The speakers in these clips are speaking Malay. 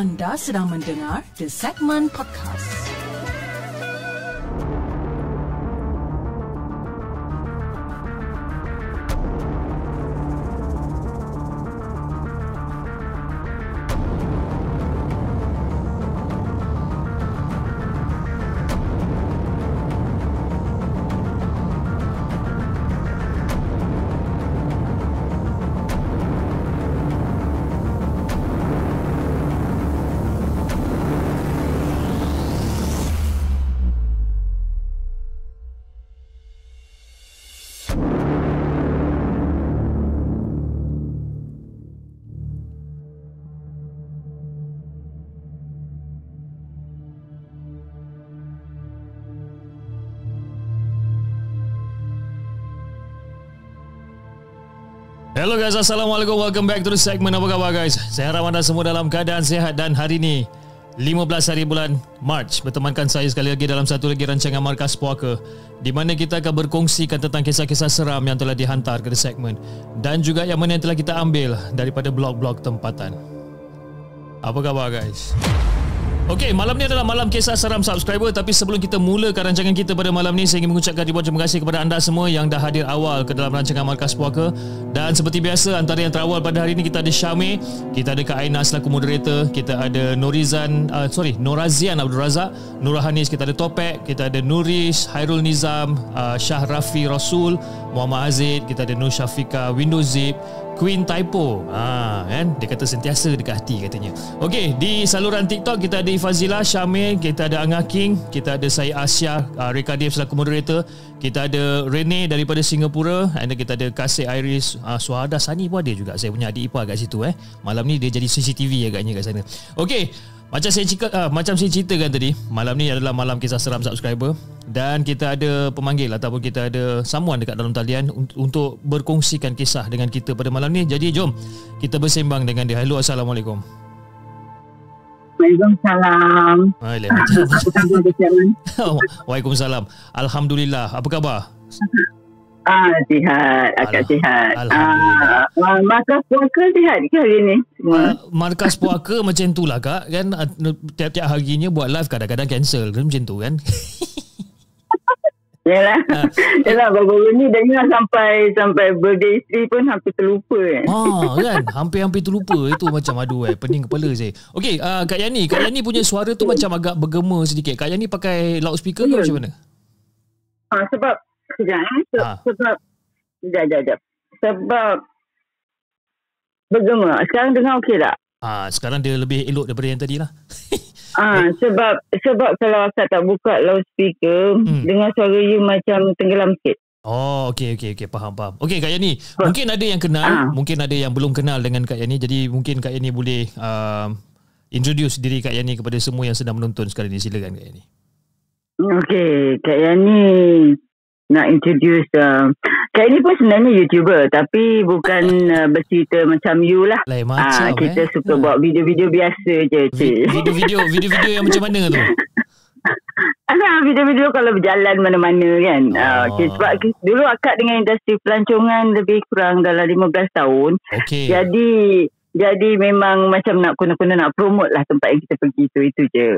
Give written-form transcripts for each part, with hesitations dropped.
Anda sedang mendengar The Segment Podcast. Hello guys, Assalamualaikum, welcome back to The Segment. Apa khabar guys? Saya harap anda semua dalam keadaan sehat dan hari ini 15 hari bulan March bertemankan saya sekali lagi dalam satu lagi rancangan Markas Puaka, di mana kita akan berkongsikan tentang kisah-kisah seram yang telah dihantar ke The Segment dan juga yang mana yang telah kita ambil daripada blog-blog tempatan. Apa khabar guys? Okey, malam ni adalah malam kisah seram subscriber. Tapi sebelum kita mulakan rancangan kita pada malam ni, saya ingin mengucapkan ribuan terima kasih kepada anda semua yang dah hadir awal ke dalam rancangan Markas Puaka. Dan seperti biasa, antara yang terawal pada hari ini kita ada Syamir, kita ada Kak Aina selaku moderator, kita ada Norazian Abdul Razak, Nurahanis, kita ada Topek, kita ada Nuris, Hairul Nizam, Shah Rafi Rasul, Muhammad Azid, kita ada Nur Syafiqah, Windows Zip, Queen Typo. Kan? Dia kata sentiasa dekat hati katanya. Okey, di saluran TikTok kita ada Fazila, Syamil, kita ada Angah King, kita ada saya Asia, Reka Dev selaku moderator, kita ada Rene daripada Singapura, dan kita ada Kasih Iris, Suhada Sani pun ada juga. Saya punya adik ipar kat situ Malam ni dia jadi CCTV agaknya kat sana. Okey, macam saya ceritakan tadi, malam ni adalah malam kisah seram subscriber dan kita ada pemanggil ataupun kita ada someone dekat dalam talian untuk berkongsikan kisah dengan kita pada malam ni. Jadi jom kita bersembang dengan dia. Hello, Assalamualaikum. Waalaikumsalam. Waalaikumsalam. Alhamdulillah. Apa khabar? Sihat. Akak sihat. Alhamdulillah. Markas Puaka sihat ke hari ni? Markas Puaka macam tu lah kak kan. Tiap-tiap harinya buat live, kadang-kadang cancel kan, macam tu kan. Yalah, baru-baru ni dengar sampai birthday isteri pun hampir terlupa kan, hampir-hampir terlupa. Itu macam aduh pening kepala saya. Okey, Kak Yani punya suara tu macam agak bergema sedikit. Kak Yani pakai loudspeaker ke macam mana? Sebab bergema. Sekarang dengar okey tak? Sekarang dia lebih elok daripada yang tadi lah. Sebab kalau akak tak buka loudspeaker, dengar suara you macam tenggelam sikit. Oh, okey, faham. Okey, Kak Yani, mungkin ada yang kenal, mungkin ada yang belum kenal dengan Kak Yani. Jadi mungkin Kak Yani boleh introduce diri Kak Yani kepada semua yang sedang menonton sekarang ini. Silakan Kak Yani. Okey, Kak Yani nak introduce. Kak Yani pun sebenarnya YouTuber, tapi bukan bercerita macam you lah. Kita suka buat video-video biasa je. Video-video yang macam mana tu? Video-video kalau berjalan mana-mana kan. Sebab dulu akak dengan industri pelancongan lebih kurang dalam 15 tahun. Okay. Jadi memang macam nak guna-guna nak promote lah tempat yang kita pergi tu. Itu je.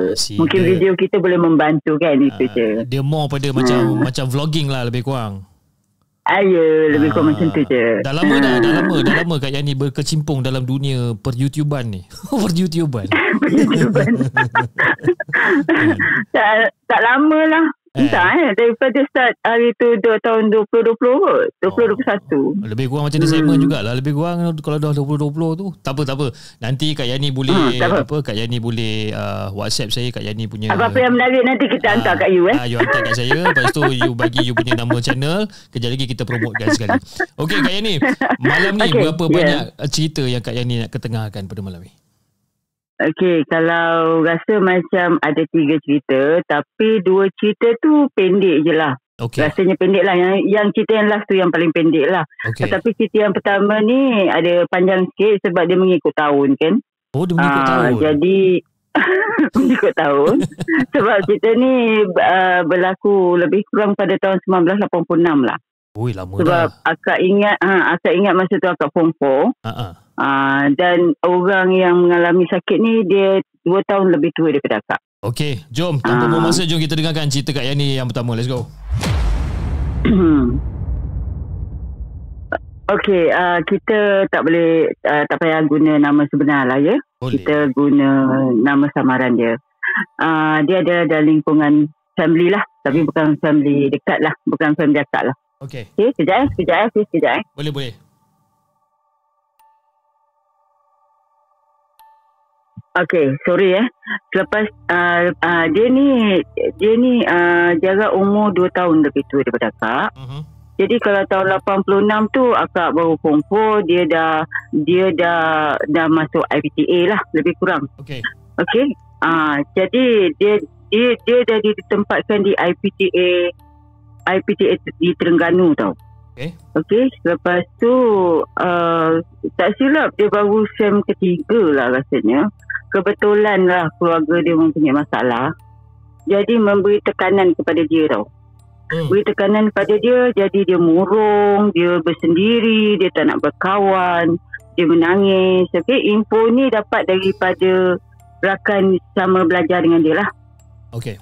Mungkin video kita boleh membantu kan. Itu je. Dia more pada macam vlogging lah lebih kurang. Lebih kurang macam tu je. Dah lama Kak Yani berkecimpung dalam dunia per-YouTubean ni. Per-YouTubean. Tak lama lah. Entah daripada start hari tu tahun 2020 kot, 2021. Lebih kurang macam The Segment jugalah. Lebih kurang kalau dah 2020 tu. Tak apa. Nanti Kak Yani boleh Kak Yani boleh WhatsApp saya. Kak Yani punya apa-apa yang menarik nanti kita hantar kat you you hantar kat saya. Lepas tu you bagi you punya nama channel. Kejap lagi kita promotekan sekali. Okey Kak Yani, malam ni berapa banyak cerita yang Kak Yani nak ketengahkan pada malam ni? Okey, kalau rasa macam ada 3 cerita, tapi 2 cerita tu pendek je lah. Okay. Rasanya pendek lah. Yang cerita yang last tu yang paling pendek lah. Okay. Tetapi cerita yang pertama ni ada panjang sikit sebab dia mengikut tahun kan. Oh, dia mengikut tahun. Jadi, mengikut tahun. Sebab cerita ni berlaku lebih kurang pada tahun 1986 lah. Ui, lama sebab dah. Akak ingat masa tu akak form 4. Dan orang yang mengalami sakit ni dia 2 tahun lebih tua daripada akak. Okey, jom. Tanpa buang masa, jom kita dengarkan cerita Kak Yani yang pertama. Let's go. Okey, kita tak boleh, tak payah guna nama sebenar lah ya. Boleh. Kita guna nama samaran dia. Dia ada dalam lingkungan family lah. Tapi bukan family dekat lah. Bukan family akak lah. Okey. Okay, sekejap. Boleh. Okey, sorry ya. Selepas dia ni jarak umur 2 tahun lebih tua daripada akak. Uh-huh. Jadi kalau tahun 86 tu akak baru kumpul, dia dah masuk IPTA lah lebih kurang. Okey. Jadi dia dah ditempatkan di IPTA di Terengganu tau. Okey, selepas tu tak silap dia baru sem ketiga lah rasanya. Kebetulan lah keluarga dia mempunyai masalah. Jadi memberi tekanan kepada dia tau. Beri tekanan kepada dia, jadi dia murung, dia bersendiri, dia tak nak berkawan, dia menangis. Okay, info ni dapat daripada rakan sama belajar dengan dia lah. Okey,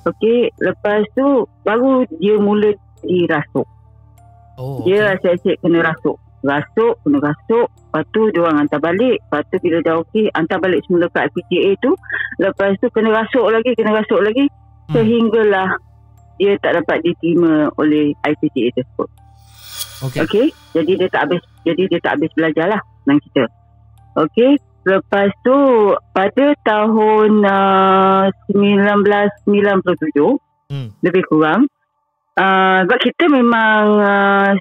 lepas tu baru dia mula dirasuk. Dia asyik kena rasuk. Lepas tu diorang hantar balik. Lepas tu bila dah okey, hantar balik semula kat PTA tu. Lepas tu kena rasuk lagi. Sehinggalah dia tak dapat diterima oleh IPTA tersebut. Okey. Jadi dia tak habis belajarlah dengan kita. Okey. Lepas tu pada tahun 1997 lebih kurang, sebab kita memang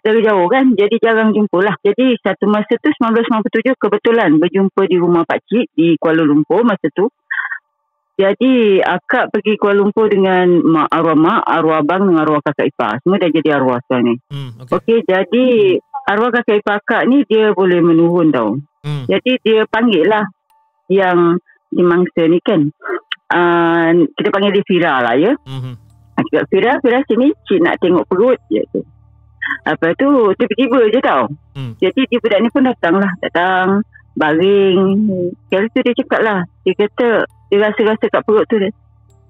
dari jauh kan, jadi jarang jumpalah. Jadi satu masa tu 1997 kebetulan berjumpa di rumah pakcik di Kuala Lumpur masa tu. Jadi akak pergi Kuala Lumpur dengan arwah abang dengan arwah kakak ipar. Semua dah jadi arwah sekarang ni. Okey, jadi arwah kakak ipar akak ni dia boleh menuhun tau. Jadi dia panggil lah yang dimangsa ni kan. Kita panggil dia Fira lah ya. Cakap, Fira sini, cik nak tengok perut je tu. Lepas tu tiba-tiba je tau. Jadi dia budak ni pun datang baring. Kali tu dia cakap lah, dia kata dia rasa-rasa kat perut tu,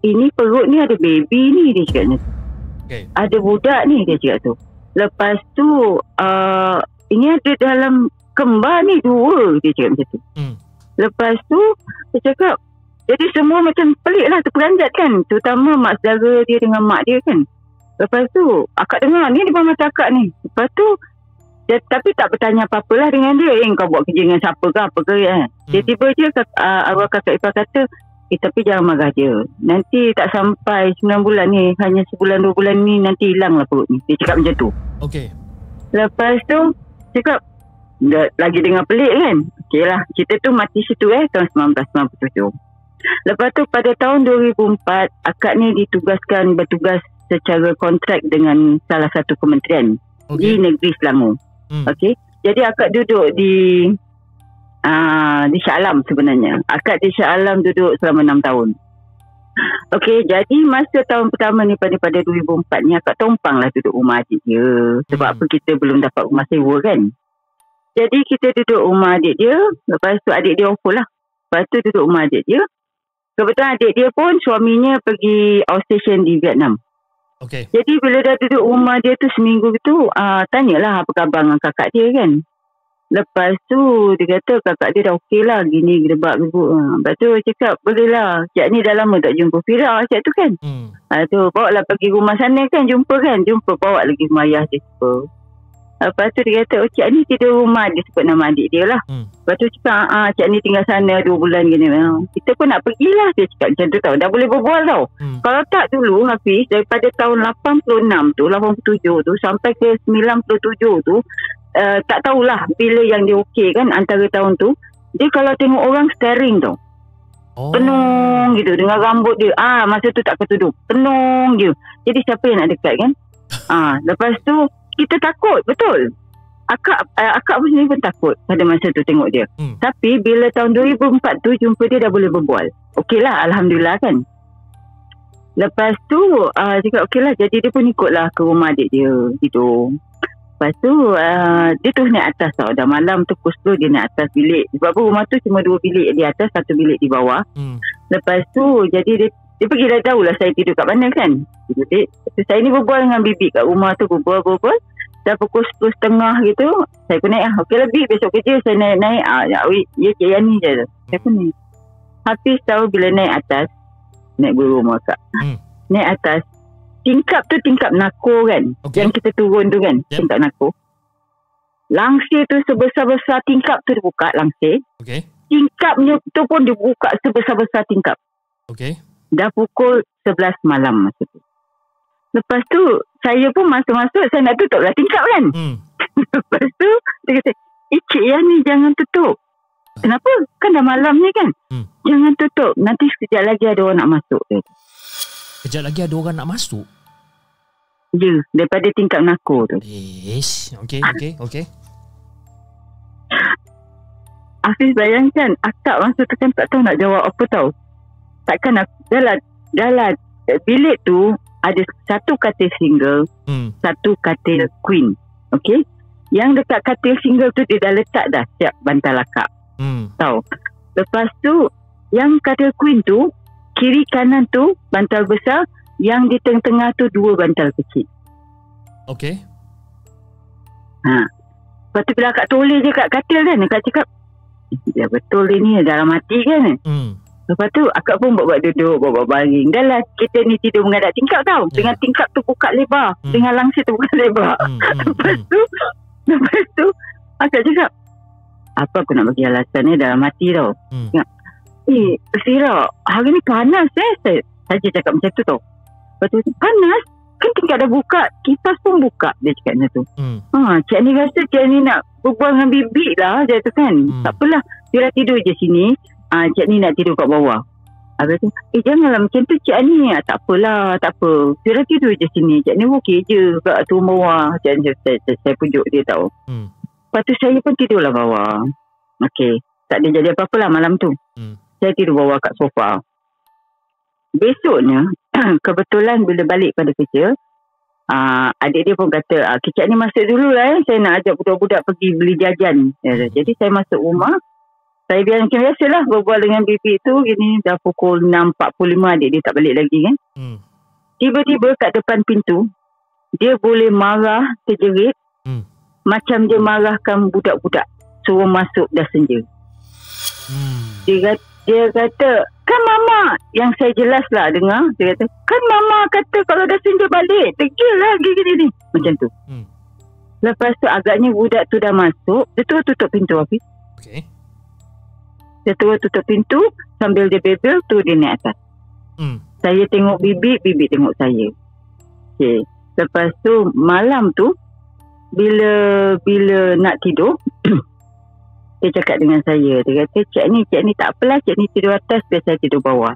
ini perut ni ada baby ni, dia cakapnya. Ada budak ni, dia cakap tu. Lepas tu ini ada dalam kembar ni 2, dia cakap macam tu. Lepas tu dia cakap, jadi semua macam pelik lah, terperanjat kan, terutama mak saudara dia dengan mak dia kan. Lepas tu akak dengar ni depan mata akak ni. Lepas tu dia, tapi tak bertanya apa-apa lah dengan dia. Kau buat kerja dengan siapa ke apa ke kan. Dia tiba je arwah kakak ipar kata, tapi jangan marah dia. Nanti tak sampai 9 bulan ni, hanya sebulan 2 bulan ni, nanti hilang lah perut ni. Dia cakap macam tu. Okey. Lepas tu cakap, lagi dengar pelik kan. Okey lah, kita tu mati situ tahun 1997. Lepas tu pada tahun 2004 akak ni ditugaskan bertugas secara kontrak dengan salah satu kementerian di negeri Selangor. Okey, jadi akak duduk di Shah Alam sebenarnya. Akak di Shah Alam duduk selama 6 tahun. Okey, jadi masa tahun pertama ni pada 2004 ni akak tumpanglah duduk rumah adik dia. Sebab apa, kita belum dapat rumah sewa kan. Jadi kita duduk rumah adik dia. Lepas tu adik dia offer lah. Lepas tu duduk rumah adik dia. Kebetulan adik dia pun suaminya pergi outstation di Vietnam. Okay. Jadi bila dah duduk rumah dia tu seminggu tu, tanyalah apa khabar dengan kakak dia kan. Lepas tu dia kata kakak dia dah okey lah, gini gedebak-gedebuk. Lepas tu cakap boleh lah, cik ni dah lama tak jumpa Fira cik tu kan. Tu bawa lah pergi rumah sana kan, jumpa bawa lagi rumah ayah dia jumpa. Lepas tu dia kata, cik ni tidur rumah, dia sebut nama adik dia lah. Lepas tu cakap, cik ni tinggal sana 2 bulan gini. Kita pun nak pergilah, dia cakap macam tu tau. Dah boleh berbual tau. Kalau tak dulu Hafiz, daripada tahun 86 tu, 87 tu sampai ke 97 tu, tak tahulah bila yang dia okey kan, antara tahun tu. Dia kalau tengok orang staring tau. Penuh gitu dengan rambut dia. Masa tu tak ketudung, penuh je. Jadi siapa yang nak dekat kan. Lepas tu kita takut, betul. Akak pun sendiri pun takut pada masa tu tengok dia. Tapi bila tahun 2004 tu jumpa dia, dah boleh berbual. Okeylah, alhamdulillah kan. Lepas tu cakap okeylah, jadi dia pun ikutlah ke rumah adik dia gitu. Lepas tu dia terus naik atas tau. Dah malam tu pukul 10 dia naik atas bilik. Sebab apa rumah tu cuma 2 bilik di atas, 1 bilik di bawah. Lepas tu jadi dia pergi dah tahu lah saya tidur kat mana kan. Jadi saya ni berbual dengan bibi kat rumah tu, berbual. Dah pukul 10.30 gitu saya pun naik. Okey lah Bib, besok kerja saya naik. Ya Kak Yanni je. Saya pun naik. Hafiz tahu bila naik atas, naik berumah Kak. Naik atas, tingkap tu tingkap nako kan, okay, yang kita turun tu kan, yep, tingkap nako. Langsir tu sebesar-besar tingkap tu dibuka langsir, okay. Tingkapnya tu pun dibuka sebesar-besar tingkap, okay. Dah pukul 11 malam masa tu. Lepas tu saya pun masuk-masuk, saya nak tutup lah tingkap kan. Lepas tu dia kata, Cik Yanni jangan tutup. Kenapa? Kan dah malamnya kan. Jangan tutup, nanti sekejap lagi ada orang nak masuk. Kejap lagi ada orang nak masuk? Ya, daripada tingkap nako tu. Yes, okay. Afiz bayangkan, akak masa tu kan tak tahu nak jawab apa tau. Takkan aku, dah lah bilik tu ada 1 katil single, 1 katil queen. Okay? Yang dekat katil single tu dia dah letak dah siap bantal akak. Tahu? Lepas tu, yang katil queen tu, kiri kanan tu bantal besar, yang di tengah-tengah tu 2 bantal kecil. Okey. Lepas tu bila akak toleh je kat katil kan, akak cakap, ya betul dia ni dalam hati kan. Lepas tu akak pun buat-buat duduk, buat-buat baring. Dah lah kita ni tidur mengadap tingkap tau. Dengan tingkap tu buka lebar, dengan langsir tu buka lebar. Lepas tu akak cakap, apa aku nak bagi alasan ni dalam hati tau. Sira, hari ni panas Saya cakap macam tu tau. Lepas tu, panas? Kan tingkat dah buka, kipas pun buka. Dia cakap macam tu. Cik ni rasa Cik ni nak berbual dengan bibik lah. Dia tu kan, takpelah, dia dah tidur je sini. Cik ni nak tidur kat bawah. Habis tu, janganlah macam tu Cik ni. Takpelah, takpe, dia dah tidur je sini. Cik ni okey je kat tu bawah. Cik ni, saya pujuk dia tau. Lepas tu saya pun tidurlah bawah. Okey, tak ada jadi apa-apa lah malam tu. Saya tidur bawah kat sofa. Besoknya, kebetulan bila balik pada kerja, adik dia pun kata, Kicap ni masuk dulu lah saya nak ajak budak-budak pergi beli jajan. Jadi saya masuk rumah, saya biasa biasalah berbual dengan bibi tu, gini dah pukul 6.45, adik dia tak balik lagi kan. Tiba-tiba kat depan pintu, dia boleh marah, terjerit, macam dia marahkan budak-budak, suruh masuk dah senja. Dia kata, kan mama, yang saya jelas lah dengar, dia kata, kan mama kata kalau dah senja balik, tegil lah gini-gini. Macam tu. Lepas tu agaknya budak tu dah masuk, dia terus tutup pintu Hafiz. Okay. Dia terus tutup pintu, sambil dia bebel tu dia naik atas. Saya tengok bibik tengok saya. Okay. Lepas tu malam tu, bila nak tidur, dia cakap dengan saya. Dia kata, Cik ni tak apalah. Cik ni tidur atas, biar saya tidur bawah.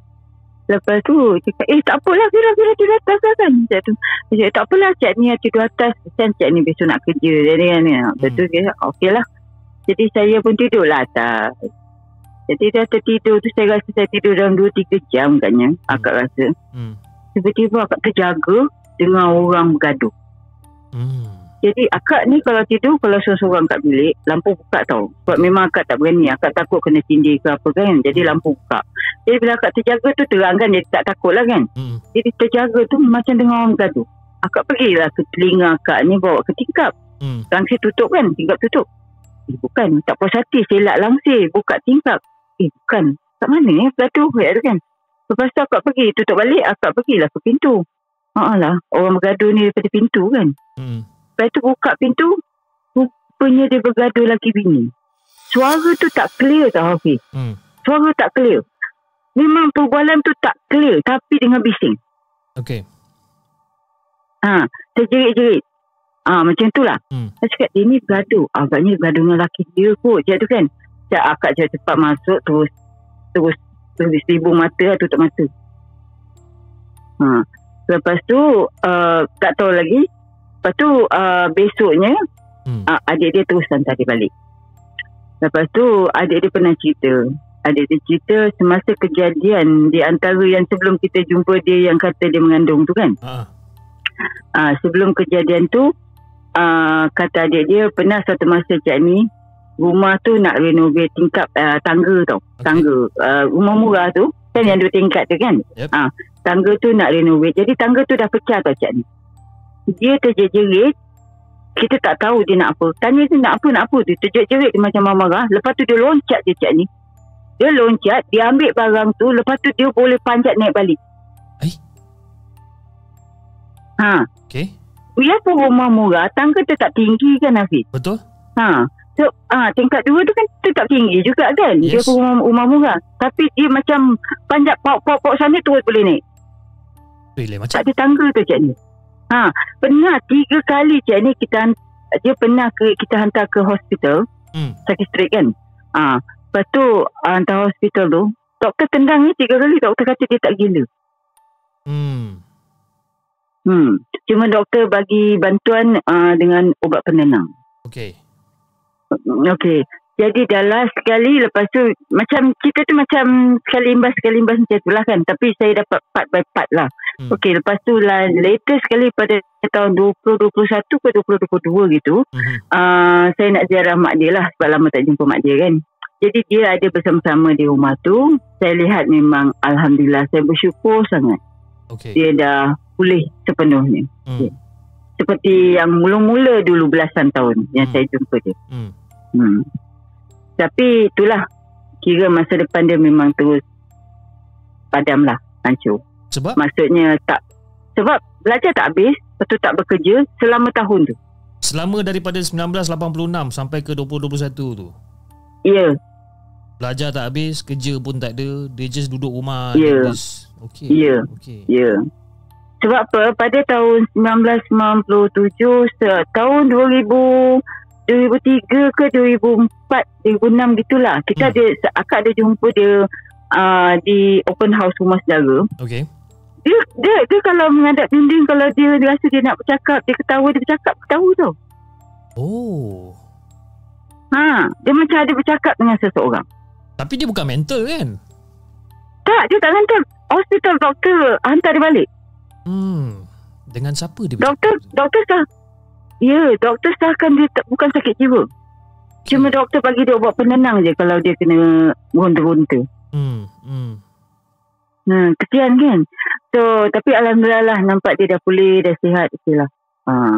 Lepas tu, cakap, tak apalah. Fira tidur atas lah kan. Dia cakap, tak apalah. Cik ni tidur atas. Kan Cik ni besok nak kerja. Lepas tu, dia cakap, okey lah. Jadi, saya pun tidur lah atas. Jadi, dah tertidur tu, saya rasa saya tidur dalam 2-3 jam katnya. Akak rasa. Tiba-tiba, akak terjaga dengan orang bergaduh. Jadi akak ni kalau tidur, kalau seorang-seorang kat bilik, lampu buka tau. Sebab memang akak tak berani. Akak takut kena sindir ke apa kan. Jadi lampu buka. Jadi bila akak terjaga tu terang kan. Jadi tak takut lah kan. Jadi terjaga tu macam dengan orang bergaduh. Akak pergilah ke telinga akak ni, bawa ke tingkap. Langsir tutup kan. Tingkap tutup. Bukan. Tak puas hati. Selak langsir. Buka tingkap. Bukan. Kat mana ni? Bergaduh kan. Lepas tu akak pergi. Tutup balik. Akak pergilah ke pintu. Lah. Orang bergaduh ni daripada pintu kan. Lepas tu buka pintu, rupanya dia bergaduh lagi bini. Suara tu tak clear tau Hafiz. Suara tak clear. Memang perbualan tu tak clear, tapi dengan bising. Okey. Terjerit-jerit. Macam tu lah. Saya cakap dia ni bergaduh. Agaknya bergaduh dengan laki dia kot. Macam tu kan. Akak je cepat masuk, terus sibuk mata, tutup mata. Lepas tu, tak tahu lagi. Lepas tu besoknya adik dia terus hantar dia balik. Lepas tu adik dia pernah cerita. Adik dia cerita semasa kejadian, di antara yang sebelum kita jumpa dia yang kata dia mengandung tu kan. Sebelum kejadian tu kata adik dia, pernah satu masa Cik ni rumah tu nak renovate tingkap tangga tau. Okay. Tangga rumah murah tu kan yang dua tingkat tu kan. Yep. Tangga tu nak renovate. Jadi tangga tu dah pecah tau Cik ni. Dia terjerit. Kita tak tahu dia nak apa. Tanya dia nak apa tu. Terjerit dia macam marah. Lepas tu dia loncat je Cik ni. Dia loncat, dia ambil barang tu, lepas tu dia boleh panjat naik balik. Okey. Walaupun rumah murah, tangga tetap tinggi kan Hafiz? Betul. So, tingkat dua tu kan tetap tinggi juga kan? Yes. Dia pun rumah murah. Tapi dia macam panjat pok-pok sana terus boleh naik. Bila macam? Tak ada tangga tu Cik ni. Pernah 3 kali Cik ni dia pernah kita hantar ke hospital. Sakit straight kan? Lepas tu hantar hospital tu, doktor tendang ni 3 kali. Doktor kata dia tak gila. Cuma doktor bagi bantuan dengan ubat penenang. Okey. Jadi dah last sekali, lepas tu macam kita tu macam sekali imbas macam tu lah kan. Tapi saya dapat part by part lah. Okey, lepas tu lah latest sekali pada tahun 2021 ke 2022 gitu. Saya nak ziarah mak dia lah, sebab lama tak jumpa mak dia kan. Jadi dia ada bersama-sama di rumah tu. Saya lihat memang Alhamdulillah, saya bersyukur sangat. Okay. Dia dah pulih sepenuhnya. Okay. Seperti yang mula-mula dulu belasan tahun yang saya jumpa dia. Tapi itulah, kira masa depan dia memang terus padamlah, hancur. Sebab? Maksudnya tak, sebab belajar tak habis, lepas tu tak bekerja selama tahun tu. Selama daripada 1986 sampai ke 2021 tu? Ya. Belajar tak habis, kerja pun tak ada, dia just duduk rumah. Ya. Ya. Sebab apa, pada tahun 1997, tahun 2003 ke 2004, 2006 gitulah. Kita akak ada jumpa dia di open house rumah saudara. Okey. Dia kalau menghadap dinding, kalau dia rasa dia nak bercakap, dia ketawa tu. Oh. Dia macam ada bercakap dengan seseorang. Tapi dia bukan mental kan? Tak, dia tak hantar. Hospital doktor hantar dia balik. Dengan siapa dia bercakap? Doktor sahkan dia bukan sakit jiwa. Cuma doktor bagi dia buat penenang je kalau dia kena gonta-gonta. Kesian kan? So, tapi Alhamdulillah lah, nampak dia dah pulih, dah sihat.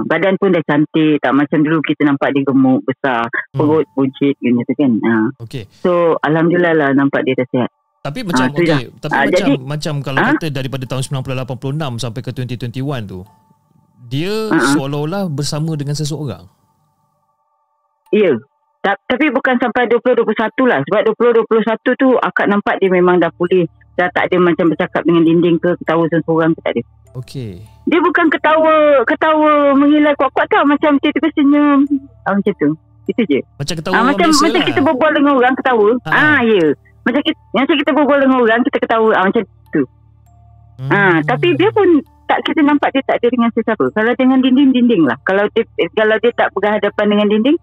Badan pun dah cantik, tak macam dulu kita nampak dia gemuk, besar, perut buncit gitu kan. Okay. So, Alhamdulillah lah, nampak dia dah sihat. Tapi macam macam kalau kita daripada tahun 1986 sampai ke 2021 tu, dia seolah-olah bersama dengan seseorang. Ya. Tapi bukan sampai 2021 lah. Sebab 2021 tu akak nampak dia memang dah pulih. Dah tak ada macam bercakap dengan dinding ke, ketawa seseorang ke, tak ada. Okey. Dia bukan ketawa menghilai kuat-kuat tau. Macam tiba-tiba senyum. Macam tu. Itu je. Macam ketawa orang biasa lah. Macam kita berbual dengan orang ketawa. Ya. Macam kita berbual dengan orang, kita ketawa. Macam tu. Tapi dia pun tak, kita nampak dia tak ada dengan sesiapa. Kalau dengan dinding lah. Kalau dia tak berhadapan dengan dinding,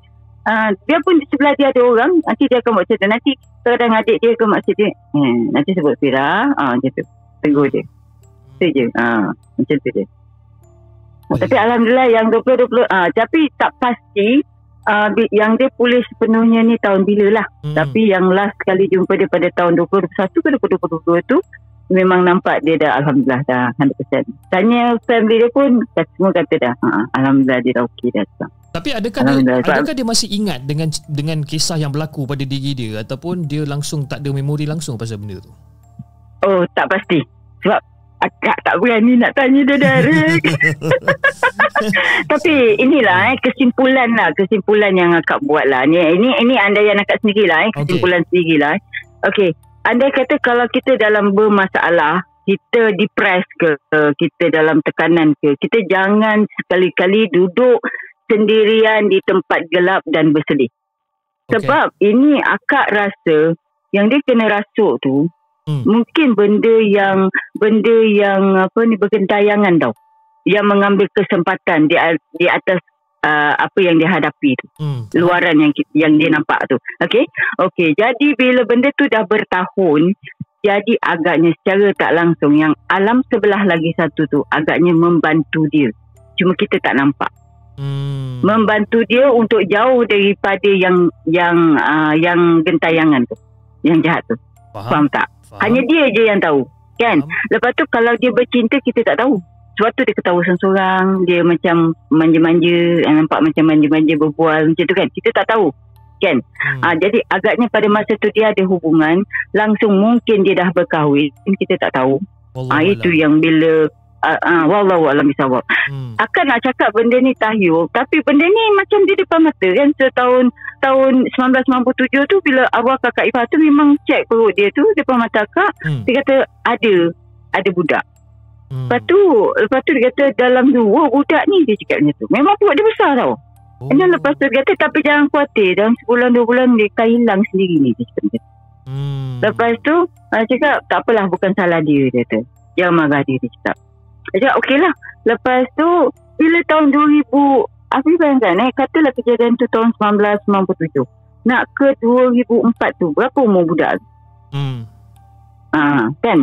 dia pun sebelah dia ada orang, nanti dia akan buat cerita. Nanti kadang adik dia akan buat cerita. Nanti sebut Fira. Macam tu. Tegur dia. Itu je. Macam tu je. Tapi Alhamdulillah yang 2020. Tapi tak pasti yang dia pulih sepenuhnya ni tahun bila lah. Tapi yang last kali jumpa dia pada tahun 2021 ke 2022 tu, memang nampak dia dah Alhamdulillah dah 100%. Tanya family dia pun, semua kata dah Alhamdulillah dia dah okey dah. Tapi adakah dia masih ingat dengan kisah yang berlaku pada diri dia, ataupun dia langsung tak ada memori langsung pasal benda tu? Oh, tak pasti. Sebab akak tak berani nak tanya dia direct. Tapi inilah kesimpulan yang akak buat lah. Ini andaian akak sendirilah, kesimpulan sendirilah. Okey, andai kata kalau kita dalam bermasalah, kita depres ke, kita dalam tekanan ke, kita jangan sekali-kali duduk sendirian di tempat gelap dan bersedih. Sebab ini akak rasa yang dia kena rasuk tu, mungkin benda yang apa ni, bergentayangan tau, yang mengambil kesempatan di atas apa yang dia hadapi tu, luaran yang dia nampak tu. Okey, jadi bila benda tu dah bertahun, jadi agaknya secara tak langsung yang alam sebelah lagi satu tu agaknya membantu dia, cuma kita tak nampak. membantu dia untuk jauh daripada yang gentayangan tu, yang jahat tu. Faham tak? Faham. Hanya dia je yang tahu, kan? Faham. Lepas tu kalau dia bercinta kita tak tahu. Sebab tu dia ketawa seorang-seorang, dia macam manja-manja, nampak macam manja-manja berbual macam tu kan. Kita tak tahu, kan? Jadi agaknya pada masa tu dia ada hubungan, langsung mungkin dia dah berkahwin, kita tak tahu. Itu yang bila wallahu alam bisawab. Akan nak cakap benda ni tahyul, tapi benda ni macam di depan mata kan. Tahun 1997 tu bila arwah kakak Ifah tu memang cek perut dia tu depan mata akak, dia kata ada budak. Lepas tu dia kata dalam dua budak ni, dia cakap macam tu. Memang perut dia besar tau. Dan lepas tu dia kata tapi jangan khawatir, dalam sebulan dua bulan dia akan hilang sendiri ni, dia cakap macam tu. Lepas tu dia cakap tak apalah, bukan salah dia, dia kata. Jangan marah dia cakap. Dia okey lah. Lepas tu bila tahun 2000 Afif bayangkan katalah kejadian tu tahun 1997, nak ke 2004 tu, berapa umur budak tu? Kan?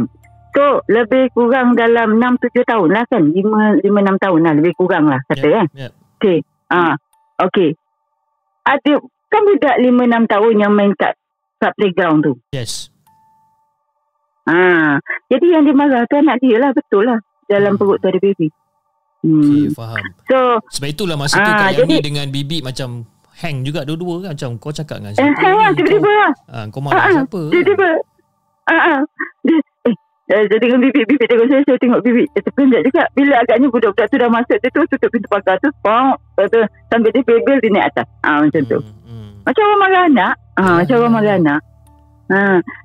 So lebih kurang dalam 6-7 tahun lah kan, 5-6 tahun lah lebih kurang lah kata, kan? Okey. Okey. Ada kan budak 5-6 tahun yang main kat playground tu. Yes. Jadi yang dimarah tu anak dia lah, betul lah. Dalam perut tu ada baby. Okay, faham. So sebab itulah masa tu Kak Yanni dengan Bibi macam hang juga dua-dua kan. Macam kau cakap dengan siapa, tiba-tiba kau marah siapa, tiba-tiba jadi dengan Bibi tengok saya tengok Bibi terpenjat juga. Bila agaknya budak-budak tu dah masuk, dia terus tutup pintu pagar tu, sambil dia bebel dia naik atas, macam tu. Macam orang marah anak, macam orang marah anak.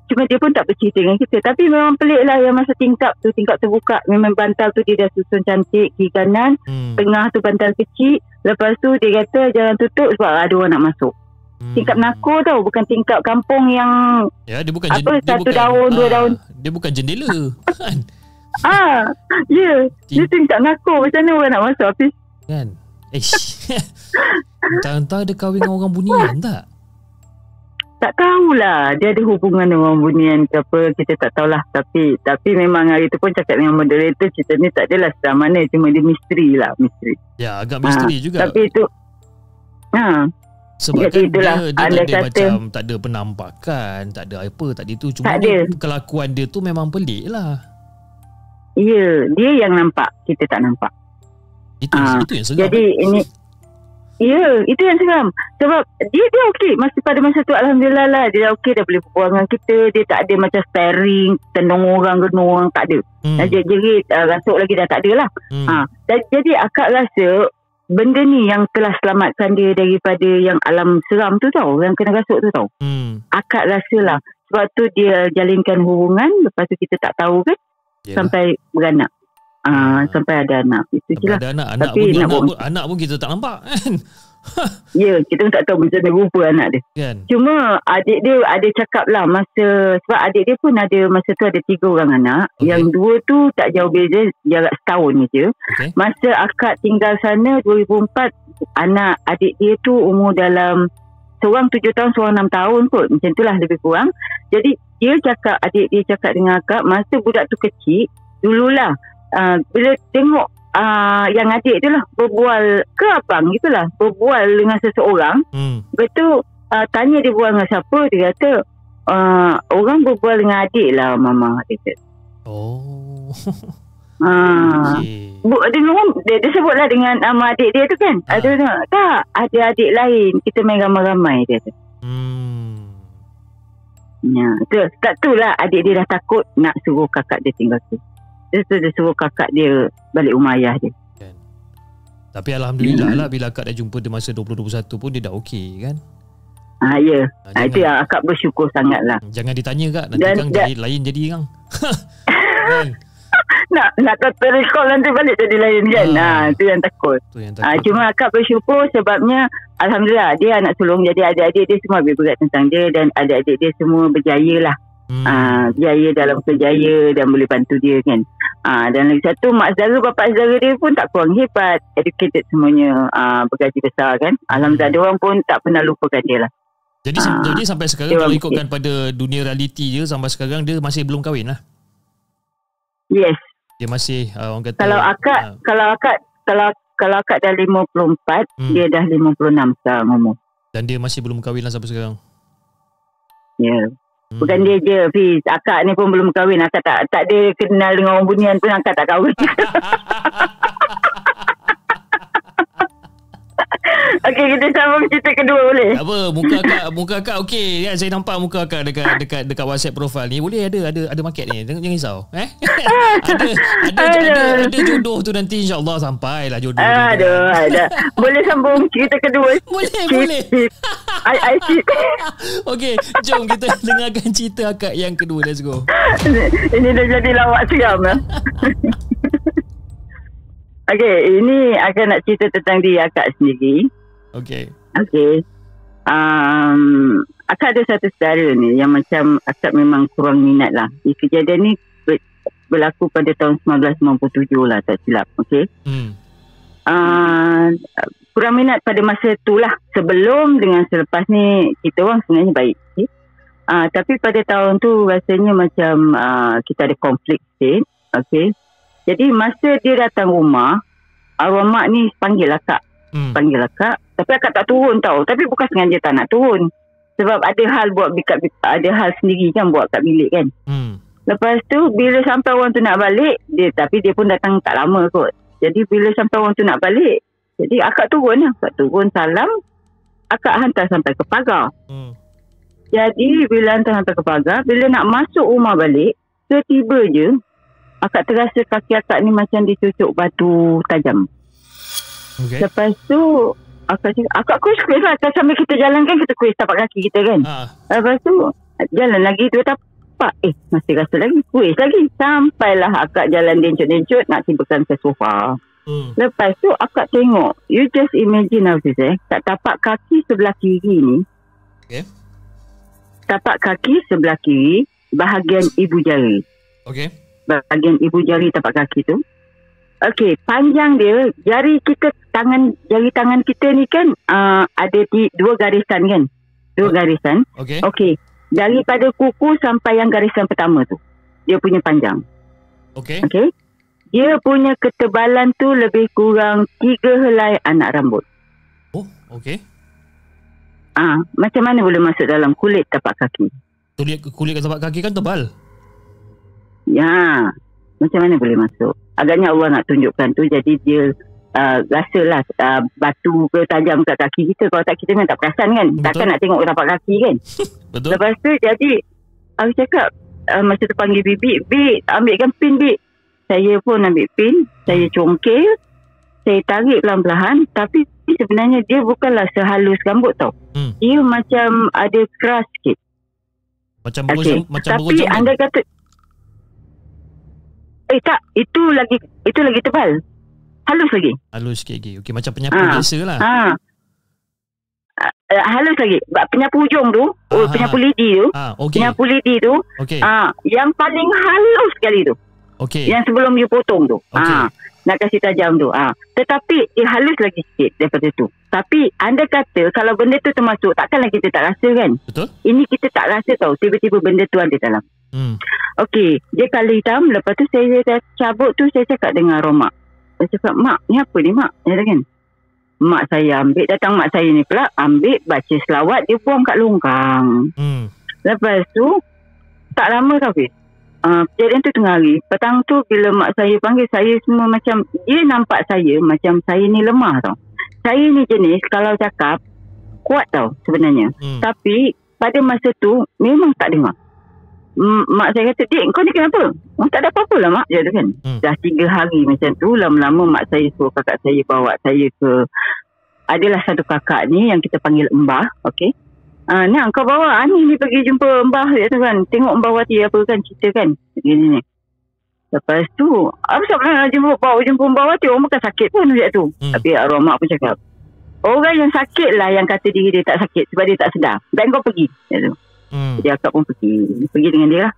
Cuma dia pun tak bercerita dengan kita. Tapi memang pelik lah yang masa tingkap terbuka. Memang bantal tu dia dah susun cantik kiri kanan, tengah tu bantal kecil. Lepas tu dia kata jangan tutup sebab ada orang nak masuk. Tingkap nakor tau, bukan tingkap kampung yang dia bukan satu daun, dua daun. Dia bukan jendela kan? Dia tingkap nakor, macam mana orang nak masuk habis kan? Entah-entah ada kahwin dengan orang bunian tak? Tak tahulah dia ada hubungan dengan bunian ke apa, kita tak tahulah. Tapi memang hari tu pun cakap dengan moderator, cerita ni tak adalah sedar mana, cuma dia misteri lah, misteri. Ya, agak misteri juga. Tapi itu sebab kan dia macam tak ada penampakan, tak ada apa tadi tu, cuma kelakuan dia tu memang pelik lah. Ya, dia yang nampak, kita tak nampak. Itu yang segar. Jadi ini itu yang seram. Sebab dia okey. Pada masa tu alhamdulillah lah, dia dah okey, dah boleh berbual dengan kita. Dia tak ada macam staring, tendung orang, genung orang, tak ada. Dia jerit, rasuk lagi dah tak ada lah. Jadi akak rasa benda ni yang telah selamatkan dia daripada yang alam seram tu tau, yang kena rasuk tu tau. Akak rasa lah, sebab tu dia jalinkan hubungan. Lepas tu kita tak tahu kan, sampai beranak. Sampai ada anak. Itu je lah. Anak pun kita tak nampak kan. Kita pun tak tahu macam mana rupa anak dia kan? Cuma adik dia ada cakap lah masa, sebab adik dia pun ada masa tu ada 3 orang anak. Yang 2 tu tak jauh beza, jarak setahun je. Masa akak tinggal sana 2004, anak adik dia tu umur dalam, seorang 7 tahun, seorang 6 tahun kot, macam tu lah lebih kurang. Jadi dia cakap, adik dia cakap dengan akak, masa budak tu kecil dululah, bila tengok yang adik tu lah berbual ke abang gitulah, berbual dengan seseorang, lepas tu tanya dia berbual dengan siapa, dia kata orang berbual dengan adik lah mama, dia kata. Dia sebutlah dengan nama adik dia tu kan. Dia tengok tak ada adik lain, kita main ramai-ramai, dia kata. Tak tu lah adik dia dah takut nak suruh kakak dia tinggal tu. Dia suruh kakak dia balik rumah ayah dia kan. Tapi alhamdulillah lah bila akak dah jumpa dia masa 2021 pun dia dah okey kan. Itu yang akak bersyukur sangat lah. Jangan ditanya kak, nanti kang lain jadi kang kan? Nak terrekod nanti balik jadi lain kan. Itu yang takut, cuma akak bersyukur sebabnya alhamdulillah dia anak sulung. Jadi adik-adik dia semua berat tentang dia, dan adik-adik dia semua berjaya lah. Berjaya dalam kerjaya dan boleh bantu dia kan. Dan lagi satu, mak saudara, bapak saudara dia pun tak kurang hebat, educated semuanya, bergaji besar kan. Alhamdulillah dia orang pun tak pernah lupakan dia lah. Jadi sampai sekarang kalau ikutkan pada dunia realiti dia, sampai sekarang dia masih belum kahwin lah. Yes, dia masih orang kata, kalau akak Kalau akak dah 54, dia dah 56 sekarang umur. Dan dia masih belum kahwin lah sampai sekarang? Ya. Yeah. Bukan dia je, Fiz. Akak ni pun belum kahwin. Akak tak ada kenal dengan orang bunian pun, akak tak kahwin. Okey, kita sambung cerita kedua boleh? Tak apa, muka akak okey. Ya, saya nampak muka akak dekat WhatsApp profile ni. Boleh ada market ni. Jangan risau. Ada jodoh tu nanti insya-Allah sampailah jodoh. Aduh, ada. Boleh sambung cerita kedua? Boleh. I see. Okey, jom kita dengarkan cerita akak yang kedua. Let's go. Ini dah jadi lawak siram lah. Okey, ini akak nak cerita tentang diri akak sendiri. Okey. Akak ada satu saudara ni yang macam akak memang kurang minat lah. Kejadian ni berlaku pada tahun 1997 lah, tak silap. Okey. Kurang minat pada masa tu lah. Sebelum dengan selepas ni kita orang sebenarnya baik. Okay? Tapi pada tahun tu rasanya macam kita ada konflik sikit. Okey. Jadi masa dia datang rumah, arwah mak ni panggil akak. Tapi akak tak turun tau. Tapi bukan sengaja tak nak turun. Sebab ada hal buat ada hal sendiri kan buat kat bilik kan. Lepas tu bila sampai orang tu nak balik, dia pun datang tak lama kot. Jadi bila sampai orang tu nak balik, jadi akak turun lah. Akak turun salam, akak hantar sampai ke pagar. Jadi bila hantar sampai ke pagar, bila nak masuk rumah balik, tiba-tiba je akak terasa kaki akak ni macam dicucuk batu tajam. Okay. Lepas tu akak kuis lah. Sambil kita jalan kan, kita kuis tapak kaki kita kan. Lepas tu jalan lagi dua tapak, masih rasa lagi, kuis lagi. Sampailah akak jalan dencut-dencut nak timpakan ke sofa. Lepas tu akak tengok, you just imagine Hafiz, kat tapak kaki sebelah kiri ni. Okay. Tapak kaki sebelah kiri, bahagian ibu jari. Okay. Bahagian ibu jari tapak kaki tu. Okey, panjang dia, jari tangan kita ni kan ada di dua garisan kan. Dua garisan. Okey. Daripada kuku sampai yang garisan pertama tu, dia punya panjang. Okey. Dia punya ketebalan tu lebih kurang 3 helai anak rambut. Oh, okey. Macam mana boleh masuk dalam kulit tapak kaki? Kulit tapak kaki kan tebal. Ya. Macam mana boleh masuk? Agaknya Allah nak tunjukkan tu. Jadi dia rasalah batu ke tajam kat kaki kita. Kalau tak, kita memang tak perasan kan. Betul. Takkan nak tengok tapak kaki kan. Betul. Lepas tu jadi aku cakap masa tu panggil bibi, "Bik, ambilkan pin, Bik." Saya pun ambil pin, saya congkil, saya tarik pelan-pelan. Tapi sebenarnya dia bukanlah sehalus rambut tau. Dia macam ada keras sikit. Macam tapi anda kata tak, itu lagi tebal. Halus sikit. Okey, macam penyapu biasalah. Halus lagi. Penyapu hujung tu, penyapu lidi tu. Okay. Penyapu lidi tu. Okay. Yang paling halus sekali tu. Okey. Yang sebelum you potong tu. Okay. Nak kasih tajam tu. Tetapi dia halus lagi sikit daripada tu. Tapi anda kata kalau benda tu termasuk, takkanlah kita tak rasa kan? Betul. Ini kita tak rasa tau, tiba-tiba benda tu ada dalam. Okey, dia kala hitam. Lepas tu saya dah cabut tu, saya cakap dengan Roma. Saya cakap, "Mak, ni apa ni, Mak?" Dia kan. Mak saya ambil, datang mak saya ni pula, ambil baca selawat, dia buang kat longkang. Lepas tu, tak lama tau, Fiz. Kejadian tu tengah hari. Petang tu, bila mak saya panggil, saya semua macam, dia nampak saya, macam saya ni lemah tau. Saya ni jenis, kalau cakap, kuat tau sebenarnya. Tapi, pada masa tu, memang tak dengar. Mak saya kata, "Dik, kau ni kenapa?" "Tak ada apa-apa lah, Mak," dia tu kan. Dah 3 hari macam tu. Lama-lama mak saya suruh kakak saya bawa saya ke, adalah satu kakak ni yang kita panggil Embah. Okey. "Nak kau bawa Ani ni pergi jumpa Embah," dia tu kan. "Tengok Embah Wati apa kan cerita kan." Gini ni. Lepas tu, apa sebab jumpa Embah Wati, orang bukan sakit pun dia tu. Tapi arwah mak pun cakap, "Orang yang sakit lah yang kata diri dia tak sakit sebab dia tak sedar. Dan kau pergi." Dia tu. Jadi akak pun pergi dengan dia lah.